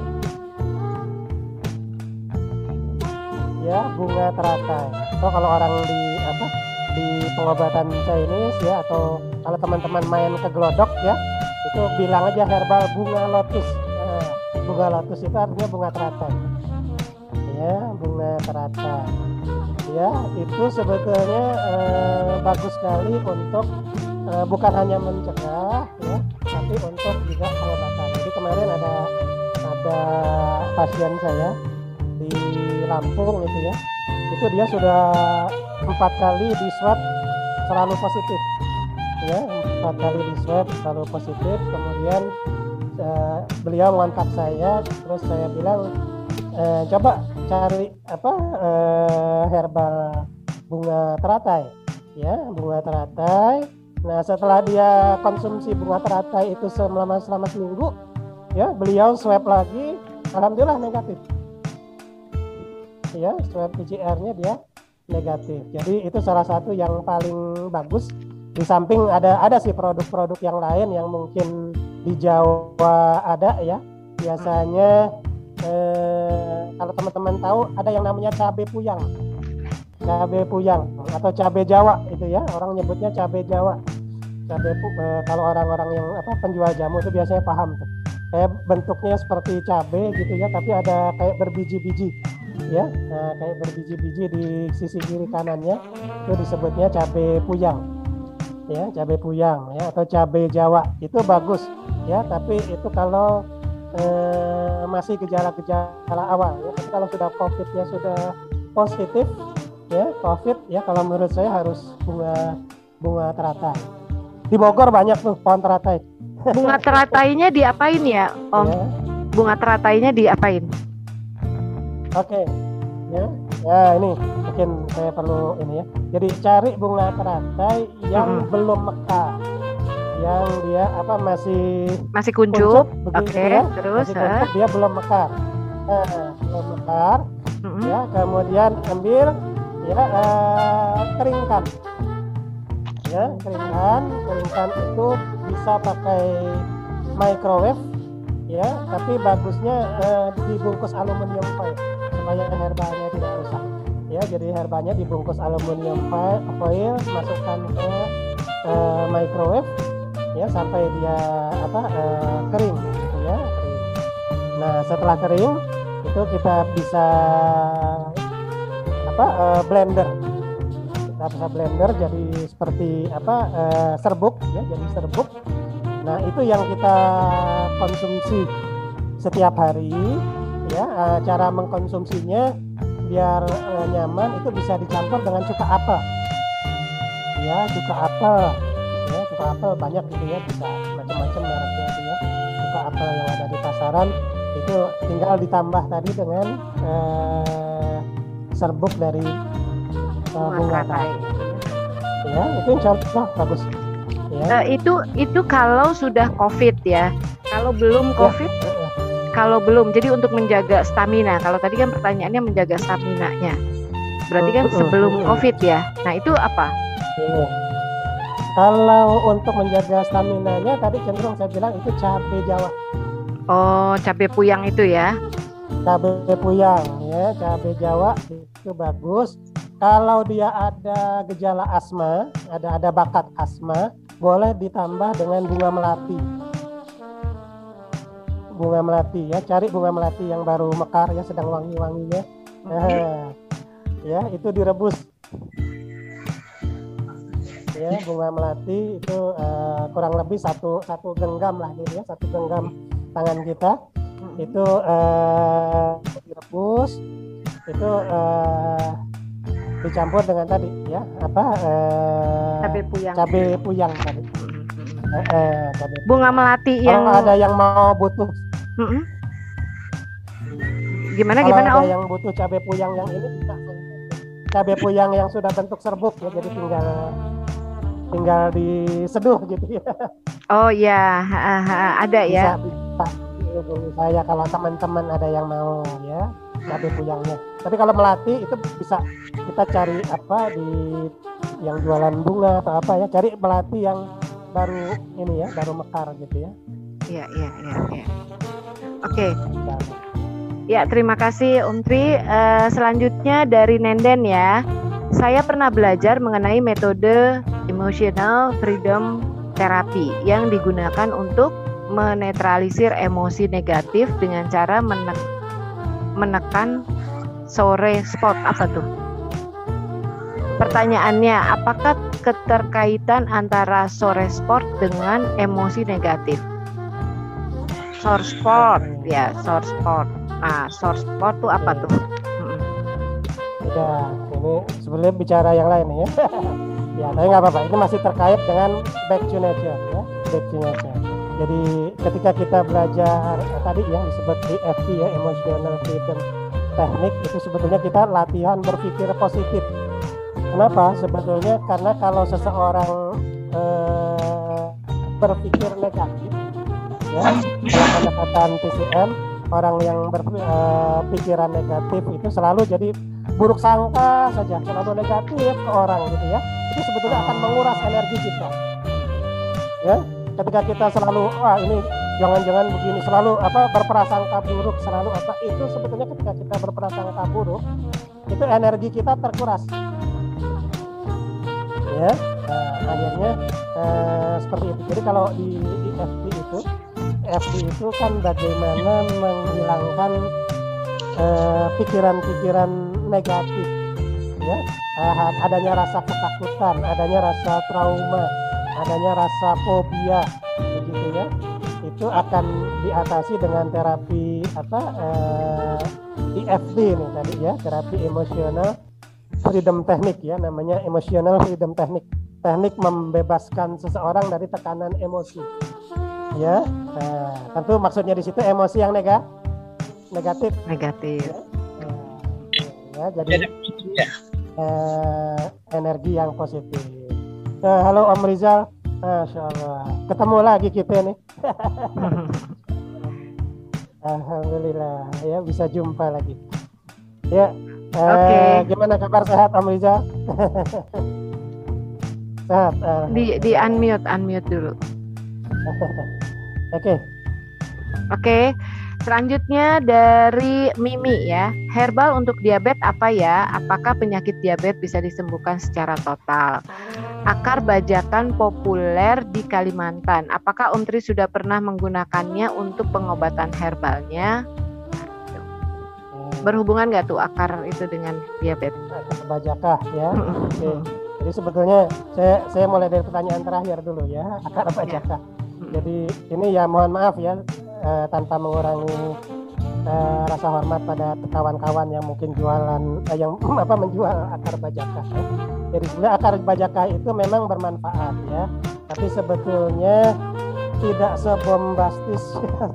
ya, bunga teratai. So, kalau orang di apa di pengobatan Chinese ya, atau kalau teman-teman main ke Glodok ya, itu bilang aja herbal bunga lotus. Nah, bunga lotus itu artinya bunga teratai ya, bunga teratai ya, itu sebetulnya eh, bagus sekali untuk eh, bukan hanya mencegah ya, tapi untuk juga pengobatan. Jadi kemarin ada ada pasien saya di Lampung gitu ya, itu dia sudah empat kali di swab selalu positif ya, empat kali di swab selalu positif. Kemudian eh, beliau kontak saya, terus saya bilang eh, coba cari apa eh, herbal bunga teratai ya, bunga teratai. Nah setelah dia konsumsi bunga teratai itu selama selama seminggu ya, beliau swab lagi, alhamdulillah negatif ya, swab P C R-nya dia negatif. Jadi itu salah satu yang paling bagus. Di samping ada ada sih produk-produk yang lain yang mungkin di Jawa ada ya, biasanya eh, kalau teman-teman tahu ada yang namanya cabai puyang cabai puyang atau cabai Jawa itu ya, orang nyebutnya cabai Jawa. Cabai pu, e, kalau orang-orang yang apa penjual jamu itu biasanya paham tuh. Kayak bentuknya seperti cabai gitu ya, tapi ada kayak berbiji-biji ya. Nah, kayak berbiji-biji di sisi kiri kanannya itu disebutnya cabai puyang. Ya, cabai puyang ya atau cabai Jawa. Itu bagus ya, tapi itu kalau eh, masih gejala-gejala awal ya. Tapi kalau sudah COVID-nya sudah positif ya, COVID ya, kalau menurut saya harus bunga bunga teratai. Di Bogor banyak tuh pohon teratai. Bunga teratainya diapain ya, Om? Ya. Bunga teratainya diapain? Oke. Okay. Ya. Ya, ini mungkin saya perlu ini ya. Jadi cari bunga teratai yang hmm. belum mekar, yang dia apa masih masih kuncup, kuncup oke, okay, ya. Terus masih kuncup, uh. dia belum mekar, nah, belum mekar, hmm. ya. Kemudian ambil, ya uh, keringkan, ya keringkan, keringkan itu bisa pakai microwave, ya. Tapi bagusnya uh, dibungkus aluminium foil supaya herbalnya tidak rusak. Ya, jadi herbalnya dibungkus aluminium foil, masukkan ke uh, microwave ya sampai dia apa uh, kering gitu ya. Nah, setelah kering itu kita bisa apa uh, blender. Kita bisa blender jadi seperti apa uh, serbuk ya, jadi serbuk. Nah, itu yang kita konsumsi setiap hari ya. Uh, cara mengkonsumsinya biar eh, nyaman itu bisa dicampur dengan cuka apel ya, cuka apel ya, cuka apel banyak gitu ya, bisa macam-macam mereknya itu ya, cuka apel yang ada di pasaran itu tinggal ditambah tadi dengan eh, serbuk dari eh, bunga teratai ya, itu insya Allah bagus ya. uh, itu itu kalau sudah COVID ya, kalau belum COVID ya. Kalau belum, jadi untuk menjaga stamina. Kalau tadi kan pertanyaannya menjaga staminanya, berarti kan sebelum COVID ya. Nah itu apa? Ini. Kalau untuk menjaga staminanya tadi cenderung saya bilang itu cabai Jawa. Oh, cabai puyang itu ya? Cabai puyang ya, cabai Jawa itu bagus. Kalau dia ada gejala asma, ada ada bakat asma, boleh ditambah dengan bunga melati. Bunga melati ya, cari bunga melati yang baru mekar ya, sedang wangi-wanginya. Nah, ya itu direbus ya, bunga melati itu uh, kurang lebih satu satu genggam lah gitu ya, satu genggam tangan kita itu uh, direbus itu uh, dicampur dengan tadi ya apa uh, cabai puyang, cabai puyang tadi. Eh, eh, tadi. Bunga melati yang kalau ada yang mau butuh Mm-mm. Gimana Kalau gimana ada om? Yang butuh cabai puyang yang ini bisa. Cabai puyang yang sudah bentuk serbuk ya, jadi tinggal tinggal diseduh gitu ya. Oh ya, ada ya. Bisa, bisa. Saya kalau teman-teman ada yang mau ya cabai puyangnya. Tapi kalau melati itu bisa kita cari apa di yang jualan bunga atau apa ya, cari melati yang baru ini ya, baru mekar gitu ya. Iya iya iya. Ya. Oke. Okay. Ya, terima kasih Om Tri. Uh, selanjutnya dari Nenden ya. Saya pernah belajar mengenai metode Emotional Freedom Therapy yang digunakan untuk menetralisir emosi negatif dengan cara menek- menekan sore spot apa tuh? Pertanyaannya, apakah keterkaitan antara sore sport dengan emosi negatif? Sore sport, ya sore sport. Nah, sore sport tuh apa tuh? Ya, ini sebelum bicara yang lain ya. Ya, tapi nggak apa-apa. Ini masih terkait dengan back to nature, ya, back to nature. Jadi ketika kita belajar tadi yang disebut E F T ya, Emotional Freedom Technique, itu sebetulnya kita latihan berpikir positif. Kenapa? Sebetulnya karena kalau seseorang eh, berpikir negatif, ya, dalam pendekatan T C M, orang yang berpikiran eh, negatif itu selalu jadi buruk sangka saja, selalu negatif ke orang gitu ya. Itu sebetulnya akan menguras energi kita. Ya, ketika kita selalu wah ini jangan-jangan begini, selalu apa berprasangka buruk, selalu apa itu sebetulnya ketika kita berprasangka buruk itu energi kita terkuras. ya. Nah, akhirnya eh, seperti itu. Jadi kalau di, di F B itu, F B itu kan bagaimana menghilangkan eh, pikiran-pikiran negatif, ya. Eh, adanya rasa ketakutan, adanya rasa trauma, adanya rasa fobia, begitu ya. Itu akan diatasi dengan terapi apa eh, I F T ini tadi ya, terapi emotional freedom teknik ya, namanya emotional freedom teknik. Teknik membebaskan seseorang dari tekanan emosi. Ya. Nah, tentu maksudnya di situ emosi yang nega, negatif, negatif. Ya. Nah, ya, jadi ya. Eh, energi yang positif. Nah, halo Om Rizal. Masya Allah, ketemu lagi kita nih. Alhamdulillah ya, bisa jumpa lagi. Ya, okay. eh, gimana kabar, sehat Om Rizal? Sehat. Eh. Di di unmute unmute dulu. Oke. Oke. Okay. Selanjutnya dari Mimi ya, herbal untuk diabetes apa ya? Apakah penyakit diabetes bisa disembuhkan secara total? Akar bajakan populer di Kalimantan. Apakah Om Tri sudah pernah menggunakannya untuk pengobatan herbalnya? Berhubungan nggak tuh akar itu dengan diabetes? Akar bajakan ya. Oke. Jadi sebetulnya saya saya mulai dari pertanyaan terakhir dulu ya, akar bajakan. Jadi ini ya mohon maaf ya. Uh, tanpa mengurangi uh, rasa hormat pada kawan-kawan yang mungkin jualan uh, yang apa menjual akar bajaka. Jadi sebenarnya akar bajaka itu memang bermanfaat ya, tapi sebetulnya tidak sebombastis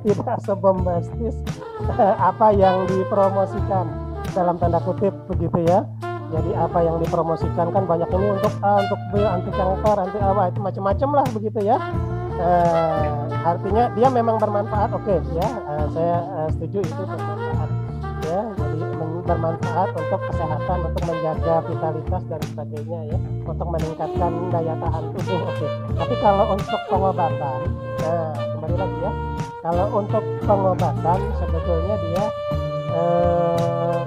tidak sebombastis uh, apa yang dipromosikan dalam tanda kutip begitu ya. Jadi apa yang dipromosikan kan banyak ini untuk A, untuk B, anti kanker, anti apa itu macam-macam lah begitu ya. Uh, artinya dia memang bermanfaat, oke okay, ya, uh, saya uh, setuju itu bermanfaat ya, jadi bermanfaat untuk kesehatan, untuk menjaga vitalitas dan sebagainya ya, untuk meningkatkan daya tahan tubuh, oke okay. Tapi kalau untuk pengobatan, nah kembali lagi ya, kalau untuk pengobatan sebetulnya dia uh,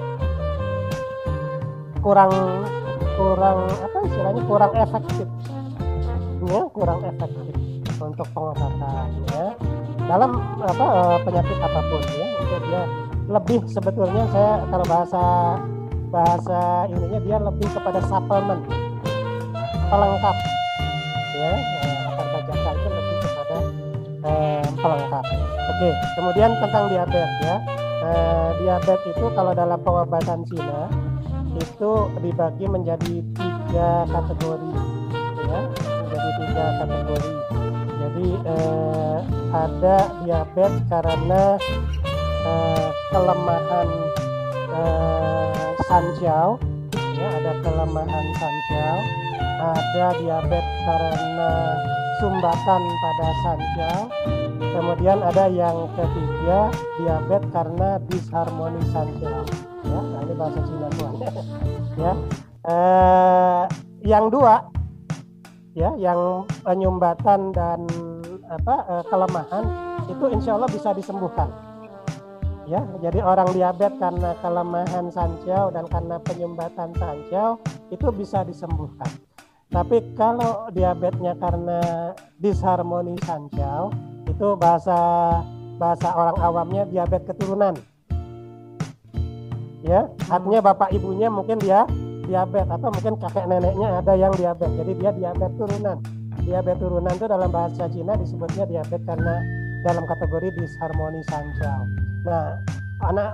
kurang kurang apa istilahnya kurang efektif ya, kurang efektif untuk pengobatan ya dalam apa penyakit apapun ya. Dia lebih sebetulnya saya kalau bahasa bahasa ininya dia lebih kepada suplemen, pelengkap ya, akar bajaka itu lebih kepada eh, pelengkap. Oke, kemudian tentang diabetes ya, eh, diabetes itu kalau dalam pengobatan Cina itu dibagi menjadi tiga kategori ya, menjadi tiga kategori. Jadi eh, ada diabetes karena eh, kelemahan eh, sanjiao, ya, ada kelemahan sanjiao, ada diabetes karena sumbatan pada sanjiao, kemudian ada yang ketiga diabetes karena disharmoni sanjiao, ya, nah, ini bahasa Cina tuan, ya, eh, yang dua. Ya, yang penyumbatan dan apa kelemahan itu insya Allah bisa disembuhkan. Ya, jadi orang diabetes karena kelemahan sanjiao dan karena penyumbatan sanjiao itu bisa disembuhkan. Tapi kalau diabetesnya karena disharmoni sanjiao itu bahasa bahasa orang awamnya diabetes keturunan. Ya, artinya bapak ibunya mungkin dia diabetes atau mungkin kakek neneknya ada yang diabetes, jadi dia diabetes turunan. Diabetes turunan itu dalam bahasa Cina disebutnya diabetes karena dalam kategori disharmoni sanjiao. Nah,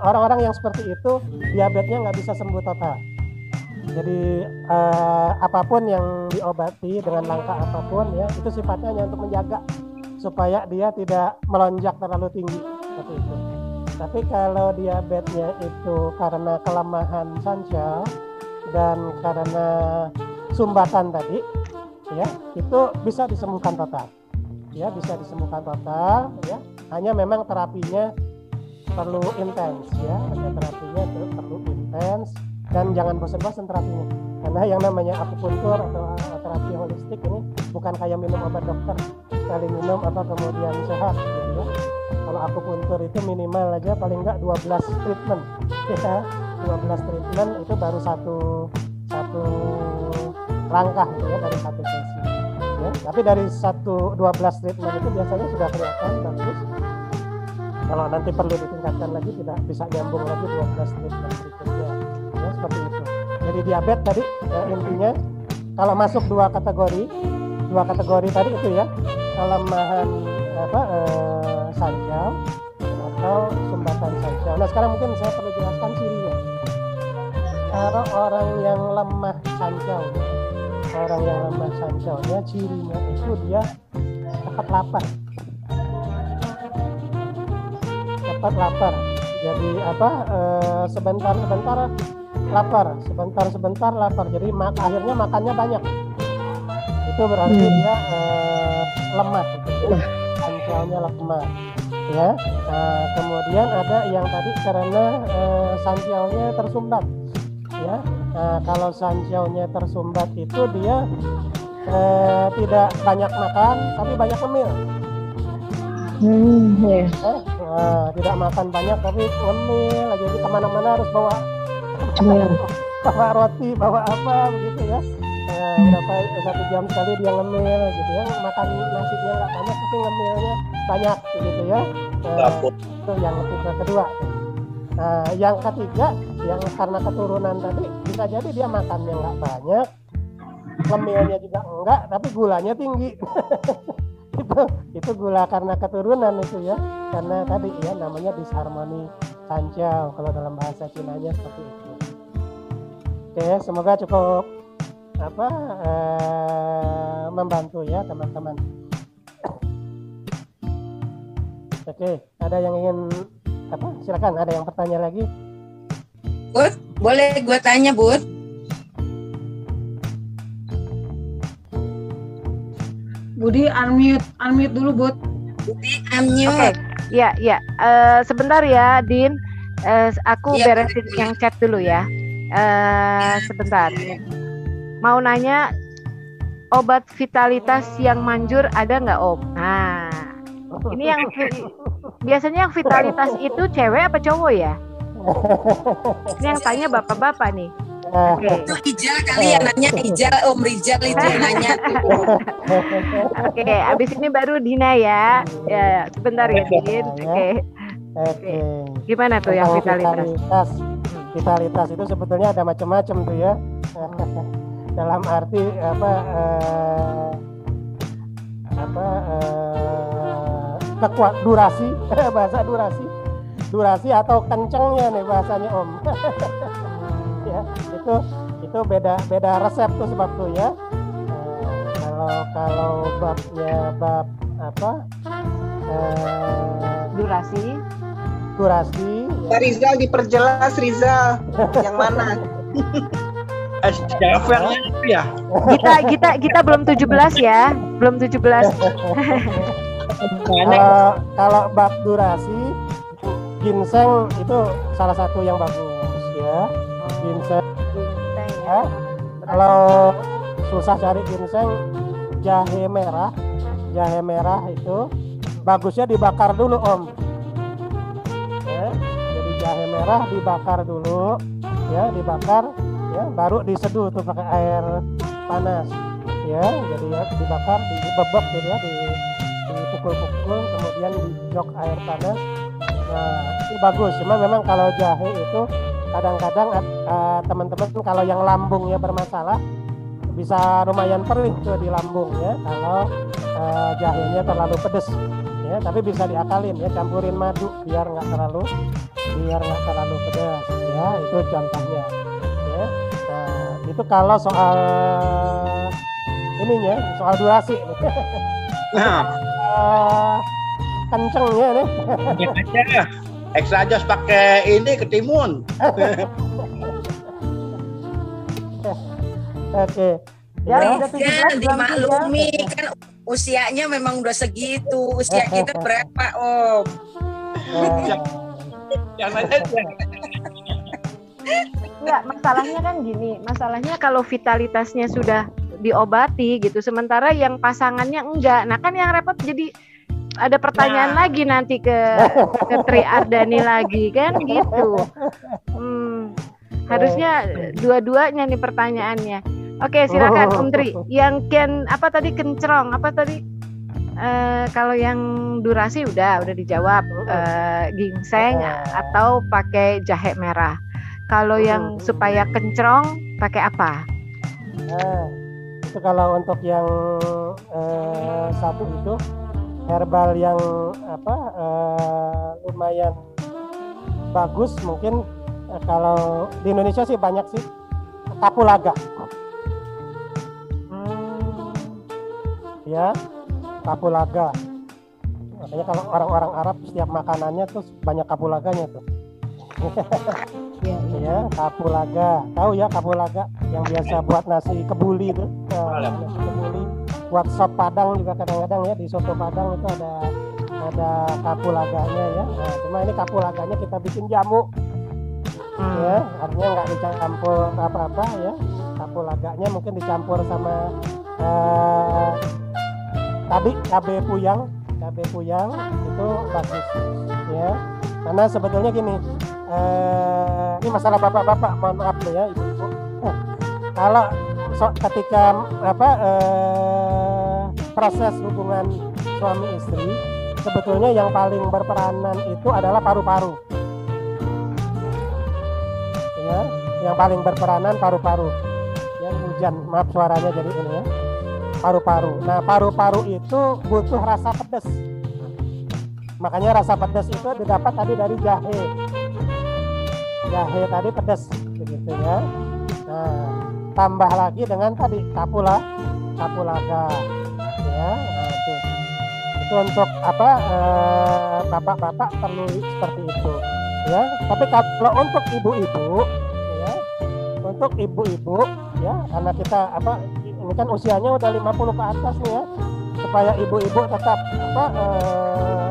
orang-orang yang seperti itu diabetesnya nggak bisa sembuh total. Jadi eh, apapun yang diobati dengan langkah apapun ya itu sifatnya hanya untuk menjaga supaya dia tidak melonjak terlalu tinggi seperti itu. Tapi kalau diabetesnya itu karena kelemahan sanjiao dan karena sumbatan tadi ya, itu bisa disembuhkan total ya, bisa disembuhkan total ya, hanya memang terapinya perlu intens ya, hanya terapinya itu perlu intens dan jangan bosan-bosan terapinya, karena yang namanya akupunktur atau terapi holistik ini bukan kayak minum obat dokter sekali minum apa kemudian sehat gitu ya. Kalau akupunktur itu minimal aja paling enggak dua belas treatment ya, dua belas treatment itu baru satu satu langkah ya, dari satu sesi ya. Tapi dari satu dua belas treatment itu biasanya sudah kelihatan bagus. Kalau nanti perlu ditingkatkan lagi tidak bisa nyambung lagi dua belas treatment berikutnya ya, seperti itu. Jadi diabetes tadi ya, intinya kalau masuk dua kategori dua kategori tadi itu ya, kelemahan apa eh, sanjau atau sumbatan sanjau. Nah sekarang mungkin saya perlu jelaskan cirinya. Kalau orang yang lemah sanjau, orang yang lemah sanjaunya cirinya itu dia cepat lapar, cepat lapar. Jadi apa eh, sebentar sebentar lapar, sebentar sebentar lapar. Jadi mak akhirnya makannya banyak. Itu berarti hmm. dia eh, lemah, sanjaunya lemah. Ya, nah, kemudian ada yang tadi karena eh, sanjaunya tersumbat. Ya, nah, kalau sanjaunya tersumbat itu dia eh, tidak banyak makan tapi banyak ngemil. Hmm, yeah. eh, nah, tidak makan banyak tapi ngemil, jadi kemana-mana harus bawa yeah. bawa roti, bawa apa begitu ya. Nah, berapa satu jam sekali dia ngemil gitu ya, makan nasinya nggak banyak tapi ngemilnya banyak gitu ya. Nah, itu yang kedua. Nah, yang ketiga, yang karena keturunan tadi bisa jadi dia makannya nggak banyak, lemilnya juga enggak, tapi gulanya tinggi. itu itu gula karena keturunan itu ya, karena tadi ya namanya disharmoni sanjau kalau dalam bahasa Cinanya seperti itu. Oke, semoga cukup apa eh, membantu ya teman-teman. Oke, ada yang ingin apa? Silakan, ada yang bertanya lagi. Bud, boleh gue tanya, Bud? Budi, unmute, unmute dulu, Bud. Budi, unmute. Oke, okay. ya, ya. Uh, sebentar ya, Din. Uh, aku ya, beresin ya. Yang chat dulu ya. Uh, sebentar. Mau nanya, obat vitalitas yang manjur ada nggak, Om? Nah, ini yang biasanya yang vitalitas itu cewek apa cowok ya? Ini yang tanya bapak-bapak nih. Oke. Okay. Itu Ijal kali ya nanya, Ijal, Om Rijal itu nanya. Oke, okay, abis ini baru Dina ya. Ya, sebentar ya, Din. Oke. Okay. Okay. Gimana tuh yang vitalitas? Vitalitas, vitalitas itu sebetulnya ada macam-macam tuh ya. Dalam arti apa? Eh, apa? Eh, kekuat durasi, bahasa durasi. Durasi atau kencengnya nih bahasanya Om. Ya, itu itu beda beda resep tuh sebabnya. Eh, kalau kalau babnya bab apa? Eh, durasi, durasi. Ya. Rizal diperjelas Rizal yang mana? S J F ya. Kita kita kita belum tujuh belas ya, belum tujuh belas. Kalau kalau bab durasi ginseng itu salah satu yang bagus ya. Ginseng ya. Kalau susah cari ginseng, jahe merah. Jahe merah itu bagusnya dibakar dulu Om. Ya, jadi jahe merah dibakar dulu ya, dibakar ya, baru diseduh tuh pakai air panas ya. Jadi ya, dibakar, dibebek gitu ya, dipukul-pukul kemudian dijok air panas. Nah, itu bagus, cuma memang kalau jahe itu kadang-kadang uh, teman-teman kalau yang lambungnya bermasalah bisa lumayan perih tuh di lambung ya kalau uh, jahenya terlalu pedes ya, tapi bisa diakalin ya, campurin madu biar nggak terlalu biar nggak terlalu pedas ya, itu contohnya ya. Nah, itu kalau soal ininya soal durasi. Nah. uh, kencengnya nih. Ya, ekstra jos pakai ini ketimun. Oke. Ya, ya dimaklumi ya. Kan usianya memang udah segitu. Usia kita berapa, Om? Enggak, masalahnya kan gini. Masalahnya kalau vitalitasnya sudah diobati gitu, sementara yang pasangannya enggak. Nah, kan yang repot jadi ada pertanyaan nah. lagi nanti ke ke Tri Ardani lagi kan gitu. Hmm, harusnya dua-duanya nih pertanyaannya. Oke, silakan Om Tri. Yang ken apa tadi kencerong apa tadi? Uh, kalau yang durasi udah udah dijawab uh, ginseng atau pakai jahe merah. Kalau yang supaya kencerong pakai apa? Uh, itu kalau untuk yang uh, satu itu herbal yang apa uh, lumayan bagus mungkin uh, kalau di Indonesia sih banyak sih kapulaga. Hmm. Ya. Kapulaga, makanya kalau orang-orang Arab setiap makanannya tuh banyak kapulaganya tuh. Ya, ya. Ya, kapulaga, tahu ya kapulaga yang biasa buat nasi kebuli itu, nah, nasi kebuli, buat sop padang juga kadang-kadang ya di soto padang itu ada ada kapulaganya ya. Nah, cuma ini kapulaganya kita bikin jamu, hmm. ya, artinya nggak dicampur apa-apa ya. Kapulaganya mungkin dicampur sama eh, tadi cabai puyang, cabai puyang itu bagus ya. Karena sebetulnya gini, eh, ini masalah bapak-bapak, mohon maaf ya ibu-ibu. Nah, kalau so, ketika apa eh, proses hubungan suami istri, sebetulnya yang paling berperanan itu adalah paru-paru. Ya, yang paling berperanan paru-paru. Yang hujan, maaf suaranya jadi ini ya. Paru-paru. Nah, paru-paru itu butuh rasa pedas. Makanya rasa pedas itu didapat tadi dari jahe. Jahe tadi pedas, begitu ya. Nah, tambah lagi dengan tadi kapula, kapulaga. Ya, nah, itu. Itu untuk apa? Eh, bapak-bapak perlu seperti itu, ya. Tapi kalau untuk ibu-ibu, ya, untuk ibu-ibu, ya, karena kita apa? Ini kan usianya udah lima puluh ke atas nih ya, supaya ibu-ibu tetap apa eh,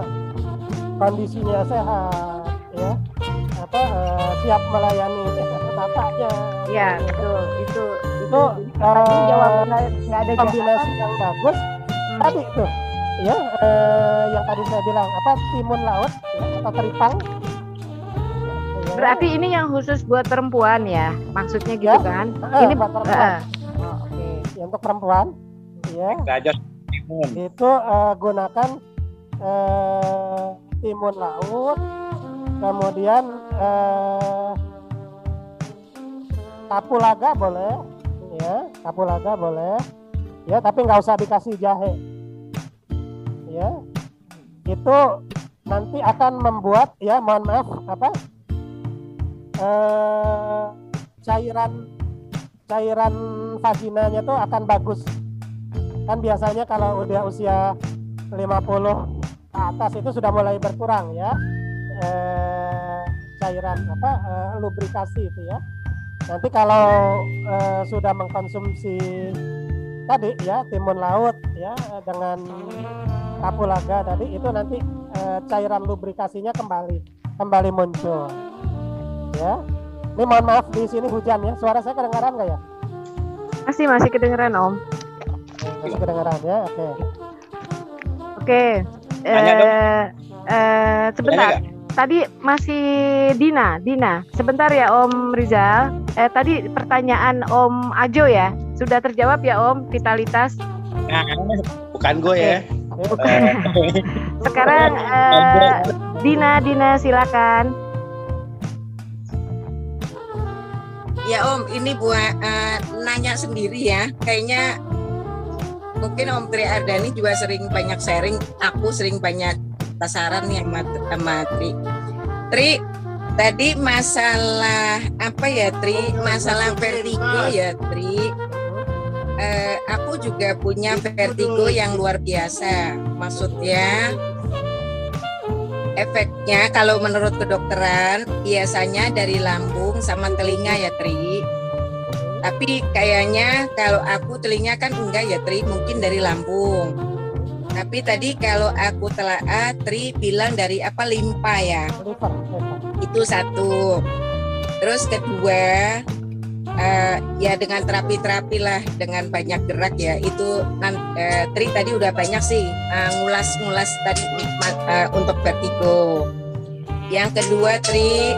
kondisinya sehat ya, apa eh, siap melayani bapaknya. Ya betul, itu itu tadi jawaban nggak ada kombinasi yang bagus hmm. tadi itu ya eh, yang tadi saya bilang apa timun laut ya, atau teripang. Ya, berarti ya. Ini yang khusus buat perempuan ya, maksudnya gitu ya, kan? Eh, ini buat perempuan. Eh. Ya, untuk perempuan, ya, itu uh, gunakan uh, timun laut, kemudian uh, kapulaga boleh, ya, kapulaga boleh, ya, tapi nggak usah dikasih jahe, ya, itu nanti akan membuat, ya, mohon maaf, apa, uh, cairan cairan vaginanya tuh akan bagus. Kan biasanya kalau udah usia lima puluh ke atas itu sudah mulai berkurang ya e, cairan apa e, lubrikasi itu ya. Nanti kalau e, sudah mengkonsumsi tadi ya timun laut ya dengan kapulaga tadi itu nanti e, cairan lubrikasinya kembali kembali muncul ya. Ini mohon maaf di sini hujan ya. Suara saya kedengaran nggak ya? Masih masih kedengaran Om. Masih kedengaran ya. Oke. Okay. Oke. Okay. Eh, eh, sebentar. Tadi masih Dina, Dina. Sebentar ya Om Rizal. Eh, tadi pertanyaan Om Ajo ya. Sudah terjawab ya Om vitalitas. Nah, bukan gue okay. ya. Bukan. Sekarang eh, Dina, Dina silakan. Ya Om, ini buat uh, nanya sendiri ya. Kayaknya mungkin Om Tri Ardani juga sering banyak sharing. Aku sering banyak saran nih sama, sama Tri. Tri, tadi masalah apa ya Tri? Masalah vertigo ya Tri. Uh, aku juga punya vertigo yang luar biasa. Maksudnya efeknya kalau menurut kedokteran biasanya dari lambung sama telinga ya Tri. Tapi kayaknya kalau aku telinga kan enggak ya Tri, mungkin dari lambung. Tapi tadi kalau aku telaah Tri bilang dari apa limpa ya. Itu satu. Terus kedua uh, ya dengan terapi-terapi lah, dengan banyak gerak ya. Itu uh, Tri tadi udah banyak sih uh, ngulas-ngulas tadi. Uh, untuk vertigo. Yang kedua Tri,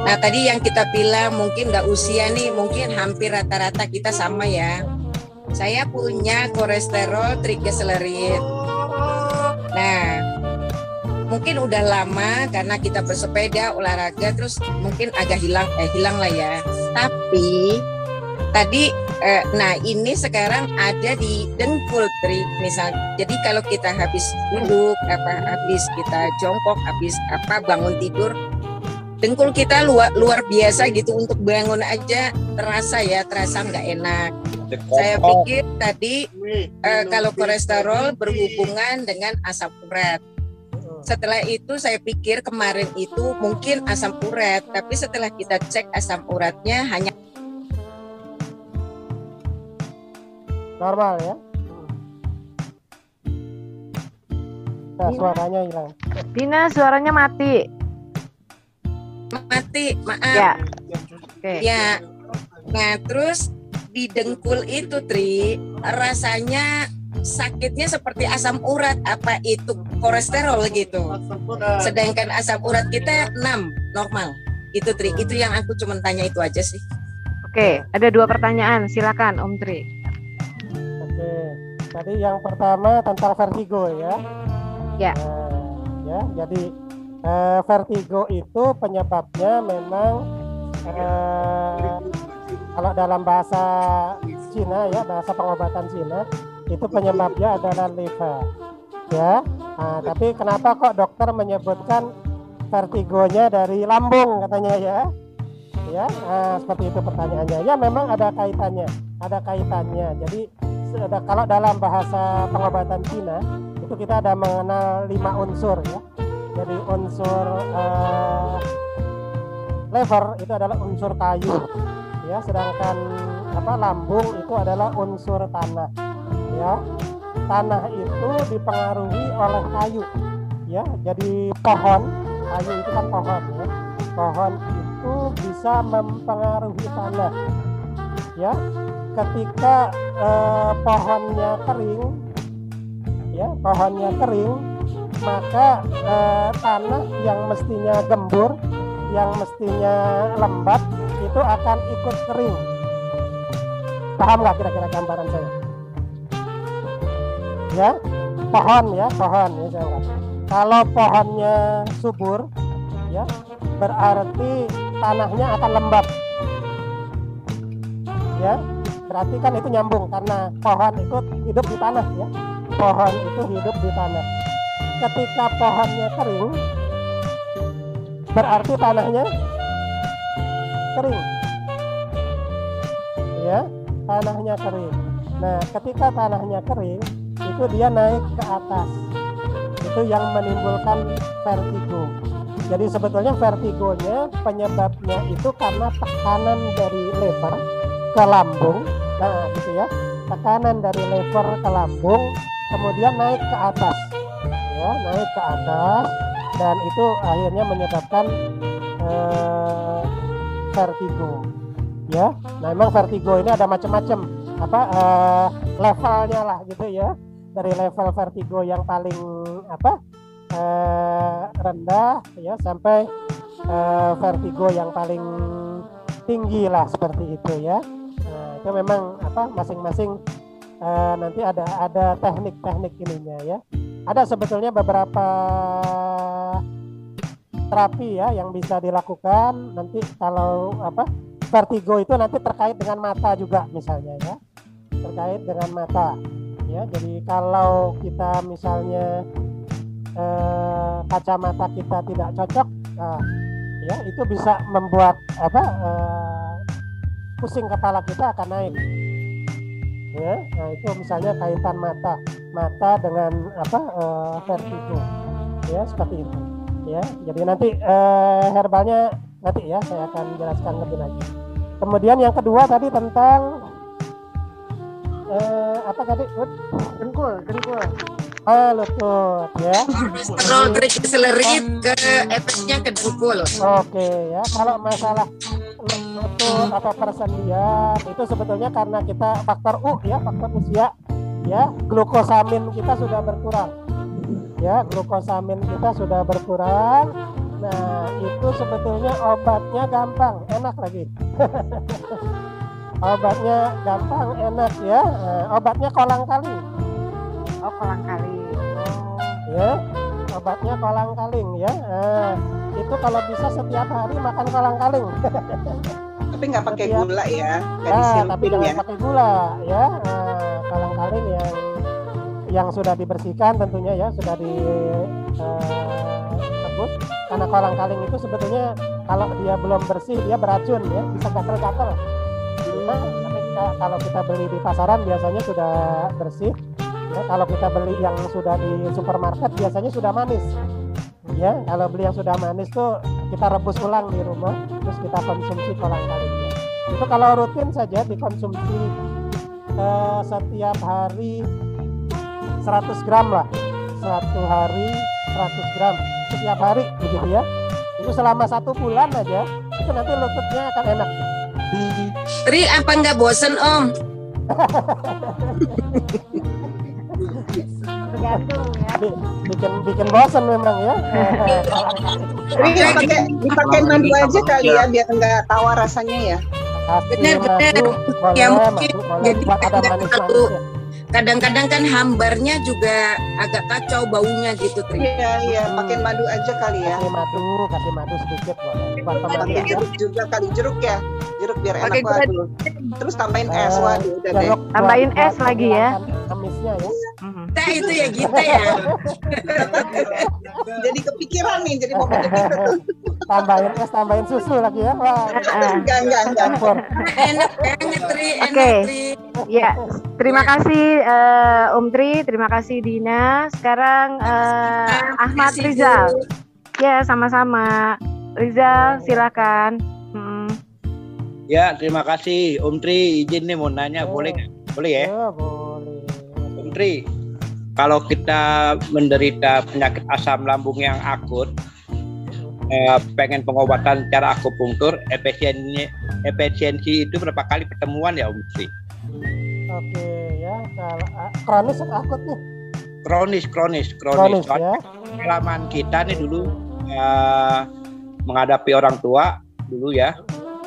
Nah tadi yang kita bilang mungkin nggak usia nih, mungkin hampir rata-rata kita sama ya. Saya punya kolesterol triglycerid. Nah mungkin udah lama karena kita bersepeda, olahraga, terus mungkin agak hilang, eh, hilang lah ya. Tapi tadi, eh, nah ini sekarang ada di dengkul trik misal. Jadi kalau kita habis duduk, apa habis kita jongkok, habis apa bangun tidur, dengkul kita luar, luar biasa gitu untuk bangun aja terasa ya, terasa nggak enak. Saya pikir tadi eh, kalau kolesterol berhubungan dengan asam urat. Setelah itu saya pikir kemarin itu mungkin asam urat, tapi setelah kita cek asam uratnya hanya normal ya. Nah, suaranya hilang. Dina, suaranya mati. mati maaf ya. Okay. Ya, nah terus di dengkul itu Tri rasanya sakitnya seperti asam urat, apa itu kolesterol gitu, sedangkan asam urat kita enam normal itu Tri. Itu yang aku cuma tanya itu aja sih. Oke, okay. Ada dua pertanyaan, silakan Om Tri. Oke, okay. Tadi yang pertama tentang vertigo ya ya nah, ya jadi Uh, vertigo itu penyebabnya memang uh, kalau dalam bahasa Cina ya, bahasa pengobatan Cina itu penyebabnya adalah liver ya. Nah, tapi kenapa kok dokter menyebutkan vertigonya dari lambung katanya ya? Ya, nah, seperti itu pertanyaannya. Ya memang ada kaitannya, ada kaitannya. Jadi kalau dalam bahasa pengobatan Cina itu kita ada mengenal lima unsur ya. Jadi unsur uh, lever itu adalah unsur kayu, ya. Sedangkan apa lambung itu adalah unsur tanah, ya. Tanah itu dipengaruhi oleh kayu, ya. Jadi pohon, kayu itu kan pohon, ya. Pohon itu bisa mempengaruhi tanah, ya. Ketika uh, pohonnya kering, ya, pohonnya kering. Maka eh, tanah yang mestinya gembur, yang mestinya lembab itu akan ikut kering. Paham nggak kira-kira gambaran saya? Ya, pohon ya, pohon ya. Saya kalau pohonnya subur, ya berarti tanahnya akan lembab. Ya, berarti kan itu nyambung karena pohon ikut hidup di tanah ya. Pohon itu hidup di tanah. Ketika pohonnya kering berarti tanahnya kering ya, tanahnya kering. Nah ketika tanahnya kering itu dia naik ke atas, itu yang menimbulkan vertigo. Jadi sebetulnya vertigonya penyebabnya itu karena tekanan dari lever ke lambung, nah gitu ya, tekanan dari lever ke lambung kemudian naik ke atas. Ya, naik ke atas dan itu akhirnya menyebabkan eh, vertigo ya. Nah memang vertigo ini ada macam-macam apa eh, levelnya lah gitu ya, dari level vertigo yang paling apa eh, rendah ya sampai eh, vertigo yang paling tinggi lah seperti itu ya. Nah, itu memang apa masing-masing eh, nanti ada ada teknik-teknik ininya ya. Ada sebetulnya beberapa terapi ya yang bisa dilakukan. Nanti kalau apa vertigo itu nanti terkait dengan mata juga misalnya ya, terkait dengan mata ya. Jadi kalau kita misalnya eh, kacamata kita tidak cocok, nah, ya itu bisa membuat apa eh, pusing kepala kita akan naik ya. Nah itu misalnya kaitan mata mata dengan apa uh, vertigo ya, seperti itu ya. Jadi nanti uh, herbalnya nanti ya saya akan jelaskan lebih lagi. Kemudian yang kedua tadi tentang uh, apa tadi Lut? dengkul dengkul ah lutut ya, kolesterol triglycerid ke efeknya ke dengkul. Oke ya, kalau masalah lutut atau persendian itu sebetulnya karena kita faktor u ya, faktor usia ya, glukosamin kita sudah berkurang ya, glukosamin kita sudah berkurang Nah, itu sebetulnya obatnya gampang, enak lagi. Obatnya gampang, enak ya. Nah, obatnya kolang kaling. Oh, kolang kaling. Ya, obatnya kolang kaling ya. Nah, itu kalau bisa setiap hari makan kolang kaling. Tapi nggak pakai setiap, gula ya. Nah, tapi jangan pakai gula ya. Nah, kolang kaling yang yang sudah dibersihkan tentunya ya, sudah di uh, tebus, karena kolang-kaling itu sebetulnya kalau dia belum bersih dia beracun ya, bisa gatal-gatal. Nah, kalau kita beli di pasaran biasanya sudah bersih ya, kalau kita beli yang sudah di supermarket biasanya sudah manis ya. Kalau beli yang sudah manis tuh kita rebus ulang di rumah terus kita konsumsi kolang-kalingnya. Itu kalau rutin saja dikonsumsi uh, setiap hari seratus gram lah, satu hari seratus gram setiap hari begitu ya. Itu selama satu bulan aja, itu nanti lututnya akan enak. Tri, apa nggak bosen Om? Tergantung ya. Bikin bikin bosen memang ya. Tri dipakai dipakai madu aja kali ya, biar nggak tawar rasanya ya. Benar-benar. Ya mungkin jadi ada manis-manis ya. Kadang-kadang kan hambarnya juga agak kacau baunya gitu, Tri. Iya, iya, pakai madu aja kali ya. Pakai madu, kasih madu sedikit boleh. Pakai jeruk juga kali, jeruk ya. Jeruk biar enak banget. Terus tambahin es, waduh udah deh. Tambahin es lagi ya. Amisnya ya. Kita itu ya kita ya. Jadi kepikiran nih, jadi mau kepikiran tuh. Tambahin es, tambahin susu lagi ya. Wah. Enggak, enggak, enggak. Enak banget, Tri. Enak, Tri. Ya, terima kasih uh, Om Tri, terima kasih Dina. Sekarang uh, Ahmad Rizal. Ya, sama-sama. Rizal, silakan. Hmm. Ya, terima kasih Om Tri. Izin nih mau nanya, oh. boleh nggak? Boleh ya? Oh, boleh. Om Tri, kalau kita menderita penyakit asam lambung yang akut, eh, pengen pengobatan cara akupunktur, efisiensi, efisiensi itu berapa kali pertemuan ya Om Tri? Oke ya, kalau kronis atau akut nih? Kronis, kronis, kronis. kronis ya. Pengalaman kita nih dulu uh, menghadapi orang tua dulu ya.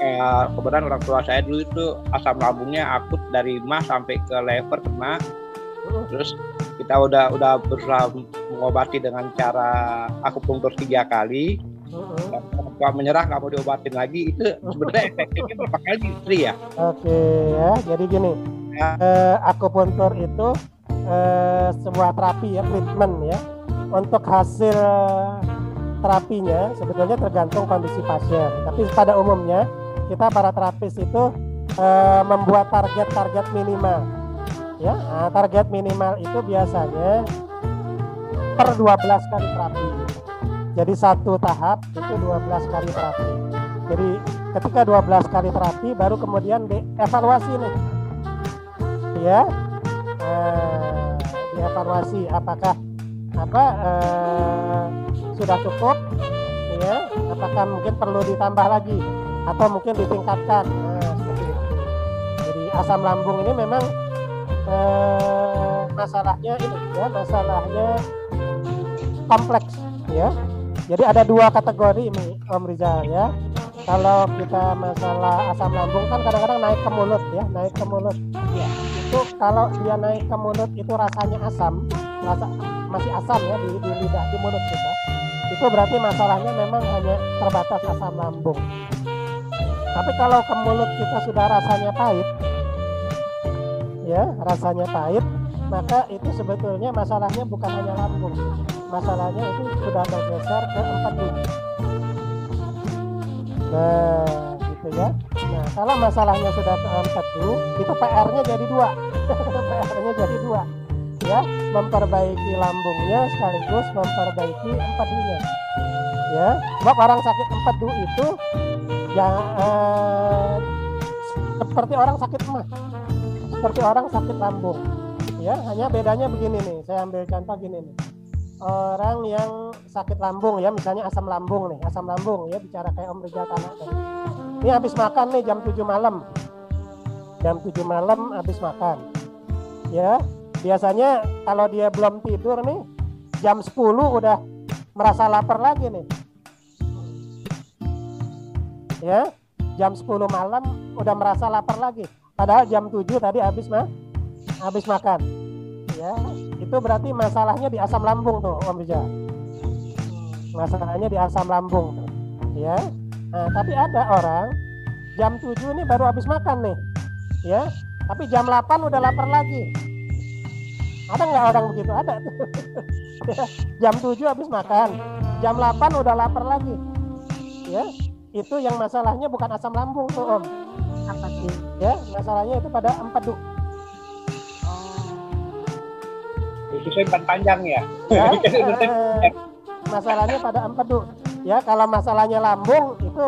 Uh, kebetulan orang tua saya dulu itu asam lambungnya akut dari mah sampai ke lever kena. Terus kita udah udah berusaha mengobati dengan cara akupunktur tiga kali. Orang tua menyerah, nggak mau diobatin lagi. Itu sebenarnya efektifnya berapa kali Tri ya? Oke ya, jadi gini. Uh, akupuntur itu uh, sebuah terapi ya, treatment ya. Untuk hasil terapinya sebetulnya tergantung kondisi pasien. Tapi pada umumnya kita para terapis itu uh, membuat target-target minimal ya. Nah, target minimal itu biasanya per dua belas kali terapi. Jadi satu tahap itu dua belas kali terapi. Jadi ketika dua belas kali terapi baru kemudian dievaluasi nih ya, eh, dievaluasi apakah apa eh, sudah cukup ya, apakah mungkin perlu ditambah lagi atau mungkin ditingkatkan. Nah, seperti itu. Jadi asam lambung ini memang eh, masalahnya ini ya, masalahnya kompleks ya. Jadi ada dua kategori ini Om Rizal ya. Kalau kita masalah asam lambung kan kadang-kadang naik ke mulut ya, naik ke mulut. Ya. Itu kalau dia naik ke mulut itu rasanya asam, rasa masih asam ya di, di lidah, di mulut kita. Itu berarti masalahnya memang hanya terbatas asam lambung. Tapi kalau ke mulut kita sudah rasanya pahit, ya rasanya pahit, maka itu sebetulnya masalahnya bukan hanya lambung, masalahnya itu sudah bergeser ke empedu. Nah, gitu ya. Nah, kalau masalahnya sudah ke empedu, itu P R-nya jadi dua. P R-nya jadi dua, ya, memperbaiki lambungnya sekaligus memperbaiki empedunya. Ya, sebab orang sakit empedu itu yang eh, seperti orang sakit mah, seperti orang sakit lambung. Ya, hanya bedanya begini nih. Saya ambil contoh gini nih. Orang yang sakit lambung ya, misalnya asam lambung nih, asam lambung ya, bicara kayak Om Rizal Tanah. Ini habis makan nih jam tujuh malam. Jam tujuh malam habis makan. Ya, biasanya kalau dia belum tidur nih, jam sepuluh udah merasa lapar lagi nih. ya, jam sepuluh malam udah merasa lapar lagi, padahal jam tujuh tadi habis mah habis makan, ya itu berarti masalahnya di asam lambung tuh Om Bija, masalahnya di asam lambung tuh, ya. Nah, tapi ada orang jam tujuh ini baru habis makan nih, ya, tapi jam delapan udah lapar lagi. Ada nggak orang begitu? Ada tuh. Ya, jam tujuh habis makan, jam delapan udah lapar lagi, ya. Itu yang masalahnya bukan asam lambung tuh Om. Apa sih? Ya, masalahnya itu pada empedu. Khususnya empat panjang ya. Ya eh, masalahnya pada empedu. Ya, kalau masalahnya lambung itu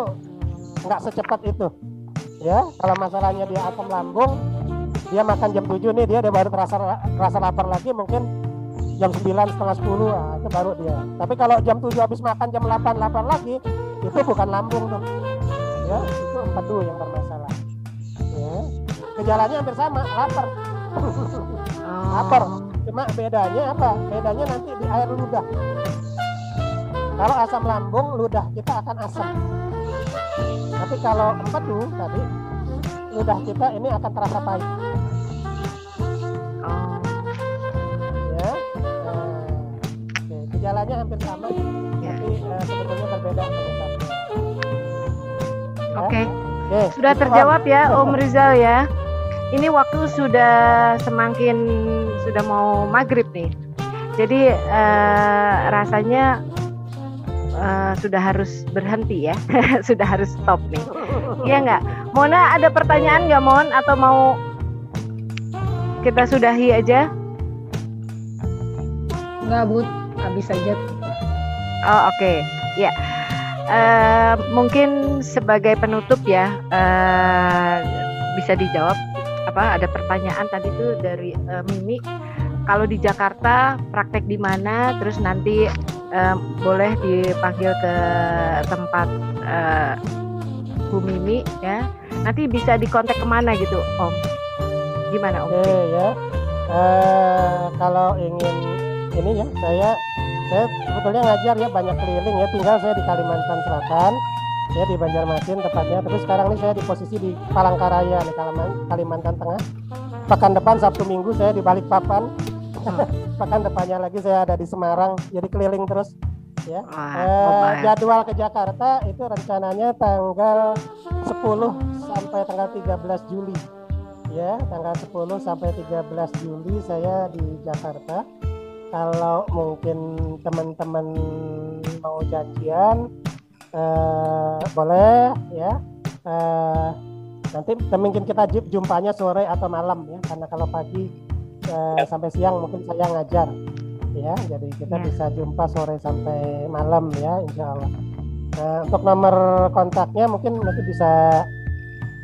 nggak secepat itu. Ya, kalau masalahnya dia asam lambung, dia makan jam tujuh nih, dia, dia baru terasa terasa lapar lagi, mungkin jam sembilan setengah sepuluh nah, itu baru dia. Tapi kalau jam tujuh habis makan, jam delapan lapar lagi, itu bukan lambung dong. Ya, itu empedu yang bermasalah. Ya. Gejalanya hampir sama, lapar. Lapar. Cuma bedanya apa? Bedanya nanti di air ludah. Kalau asam lambung, ludah kita akan asam. Tapi kalau empedu tadi, ludah kita ini akan terasa pahit. Ya. Nah, oke. Gejalanya hampir sama, ya. Tapi uh, sebetulnya berbeda. Ya. Oke. Oke, sudah terjawab ya Om Rizal ya. Ini waktu sudah semakin sudah mau maghrib nih. Jadi uh, rasanya uh, sudah harus berhenti ya, sudah harus stop nih. Iya nggak? Mona ada pertanyaan nggak Mon? Atau mau kita sudahi aja? Nggak Bud, habis aja. Oh oke, okay. Ya. Yeah. Uh, mungkin sebagai penutup ya uh, bisa dijawab apa ada pertanyaan tadi tuh dari uh, Mimi, kalau di Jakarta praktek di mana, terus nanti uh, boleh dipanggil ke tempat uh, Bu Mimi ya, nanti bisa dikontak kemana gitu Om, gimana Om? Oke, ya uh, kalau ingin ini ya saya Saya sebetulnya ngajar ya, banyak keliling ya, tinggal saya di Kalimantan Selatan ya, di Banjarmasin tepatnya. Terus sekarang ini saya di posisi di Palangkaraya di Kalimantan Tengah. Pekan depan Sabtu Minggu saya di Balikpapan. Pekan depannya lagi saya ada di Semarang, jadi keliling terus ya. Eh, jadwal ke Jakarta itu rencananya tanggal sepuluh sampai tanggal tiga belas Juli ya, tanggal sepuluh sampai tiga belas Juli saya di Jakarta. Kalau mungkin teman-teman mau janjian eh, boleh ya, eh, nanti mungkin kita jumpanya sore atau malam ya, karena kalau pagi eh, sampai siang mungkin saya ngajar ya, jadi kita ya. Bisa jumpa sore sampai malam ya insya Allah. Nah, untuk nomor kontaknya mungkin nanti bisa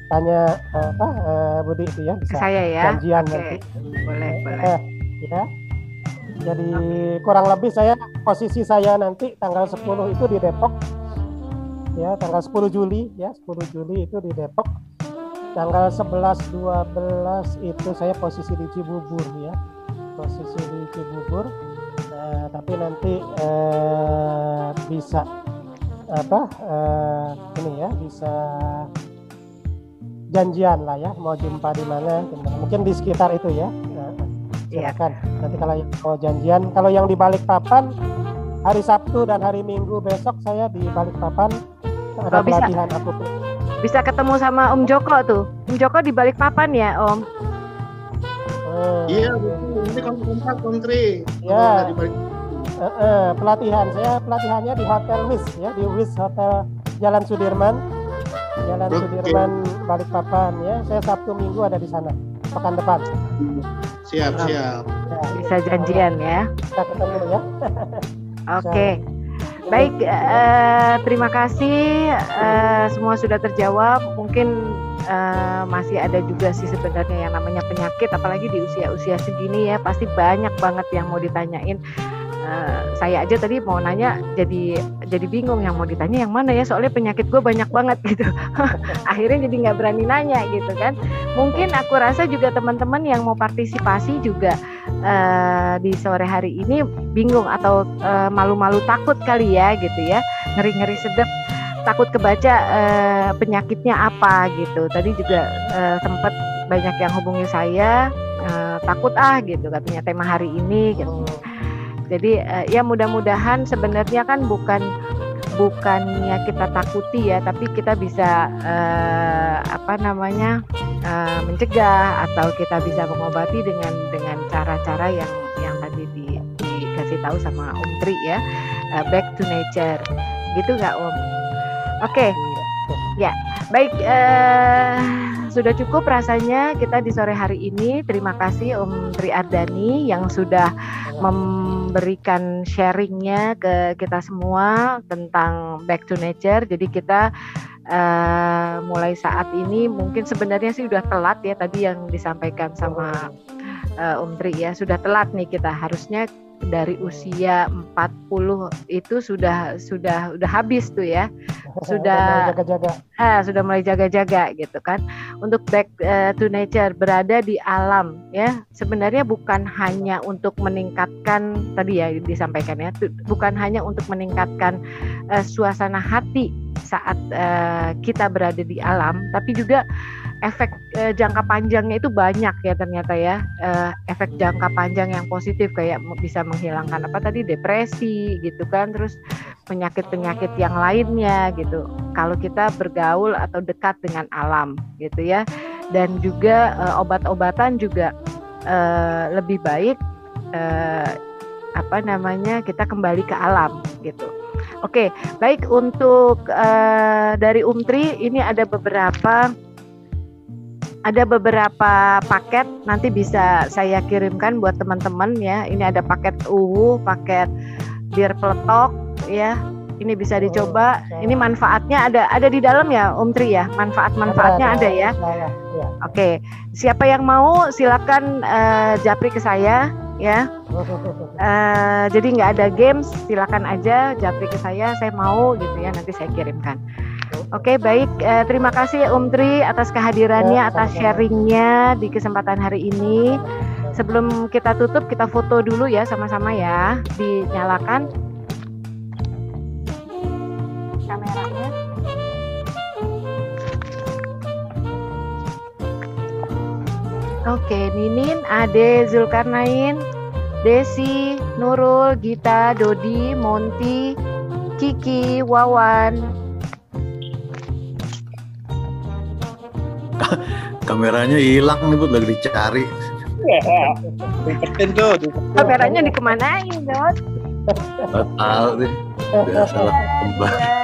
tanya apa eh, Budi itu ya, bisa saya ya. Janjian okay. Nanti boleh boleh eh, ya. Jadi kurang lebih saya posisi saya nanti tanggal sepuluh itu di Depok. Ya, tanggal sepuluh Juli ya, sepuluh Juli itu di Depok. Tanggal sebelas dua belas itu saya posisi di Cibubur ya. Posisi di Cibubur. Eh, tapi nanti eh, bisa apa? Eh, ini ya, bisa janjian lah ya, mau jumpa di mana? Mungkin di sekitar itu ya. Silakan. Yeah. Nanti kalau mau janjian, kalau yang di Balikpapan hari Sabtu dan hari Minggu besok saya di Balikpapan ada oh, pelatihan bisa. Aku. Bisa ketemu sama Om Joko tuh. Om Joko di Balikpapan ya Om. Iya, ini kontak kontri. Iya. Pelatihan saya pelatihannya di Hotel W I S ya, di W I S Hotel Jalan Sudirman, Jalan okay. Sudirman Balikpapan ya. Saya Sabtu Minggu ada di sana. Pekan depan. Siap, siap. Bisa janjian ya. Kita ketemu ya. Oke. Okay. Baik, uh, terima kasih uh, semua sudah terjawab. Mungkin uh, masih ada juga sih sebenarnya yang namanya penyakit, apalagi di usia-usia segini ya, pasti banyak banget yang mau ditanyain. Uh, saya aja tadi mau nanya jadi jadi bingung yang mau ditanya yang mana ya, soalnya penyakit gue banyak banget gitu. Akhirnya jadi nggak berani nanya gitu kan. Mungkin aku rasa juga teman-teman yang mau partisipasi juga uh, di sore hari ini bingung atau uh, malu-malu takut kali ya gitu ya, ngeri-ngeri sedep. takut kebaca eh, penyakitnya apa gitu. Tadi juga eh, sempat banyak yang hubungi saya, eh, takut ah gitu katanya tema hari ini gitu. Jadi eh, ya mudah-mudahan sebenarnya kan bukan bukannya kita takuti ya, tapi kita bisa eh, apa namanya eh, mencegah atau kita bisa mengobati dengan dengan cara-cara yang yang tadi di, dikasih tahu sama Om Tri ya, eh, Back to Nature, gitu nggak Om? Oke, okay. Ya baik, eh, sudah cukup rasanya kita di sore hari ini. Terima kasih Om Tri Ardani yang sudah memberikan sharingnya ke kita semua tentang Back to Nature. Jadi kita uh, mulai saat ini mungkin sebenarnya sih udah telat ya, tadi yang disampaikan sama uh, Om Tri ya, sudah telat nih kita, harusnya dari usia empat puluh itu sudah sudah sudah habis tuh ya, sudah jaga-jaga. Ah, sudah mulai jaga-jaga gitu kan untuk Back to Nature, berada di alam ya. Sebenarnya bukan hanya untuk meningkatkan tadi ya disampaikan ya, bukan hanya untuk meningkatkan uh, suasana hati saat uh, kita berada di alam, tapi juga efek eh, jangka panjangnya itu banyak ya ternyata ya, eh, efek jangka panjang yang positif kayak bisa menghilangkan apa tadi depresi gitu kan, terus penyakit-penyakit yang lainnya gitu kalau kita bergaul atau dekat dengan alam gitu ya. Dan juga eh, obat-obatan juga eh, lebih baik eh, apa namanya kita kembali ke alam gitu. Oke, baik, untuk eh, dari Om Tri ini ada beberapa Ada beberapa paket nanti bisa saya kirimkan buat teman-teman ya. Ini ada paket uwu, paket bir peletok ya. Ini bisa dicoba. Ini manfaatnya ada ada di dalam ya Om Tri ya. Manfaat-manfaatnya ada ya. Oke, siapa yang mau silakan uh, japri ke saya ya. Uh, jadi nggak ada games, silakan aja japri ke saya. Saya mau gitu ya, nanti saya kirimkan. Oke, baik, eh, terima kasih Om Tri atas kehadirannya, atas sharingnya di kesempatan hari ini. Sebelum kita tutup, kita foto dulu ya sama-sama ya. Dinyalakan kameranya. Oke, Ninin, Ade, Zulkarnain, Desi, Nurul, Gita, Dodi, Monty, Kiki, Wawan. Kameranya hilang nih, buat lagi dicari. Yeah. Dipetin tuh. Dipetin. Kameranya dikemanain, Dot? Tahu deh. Udah salah tempat.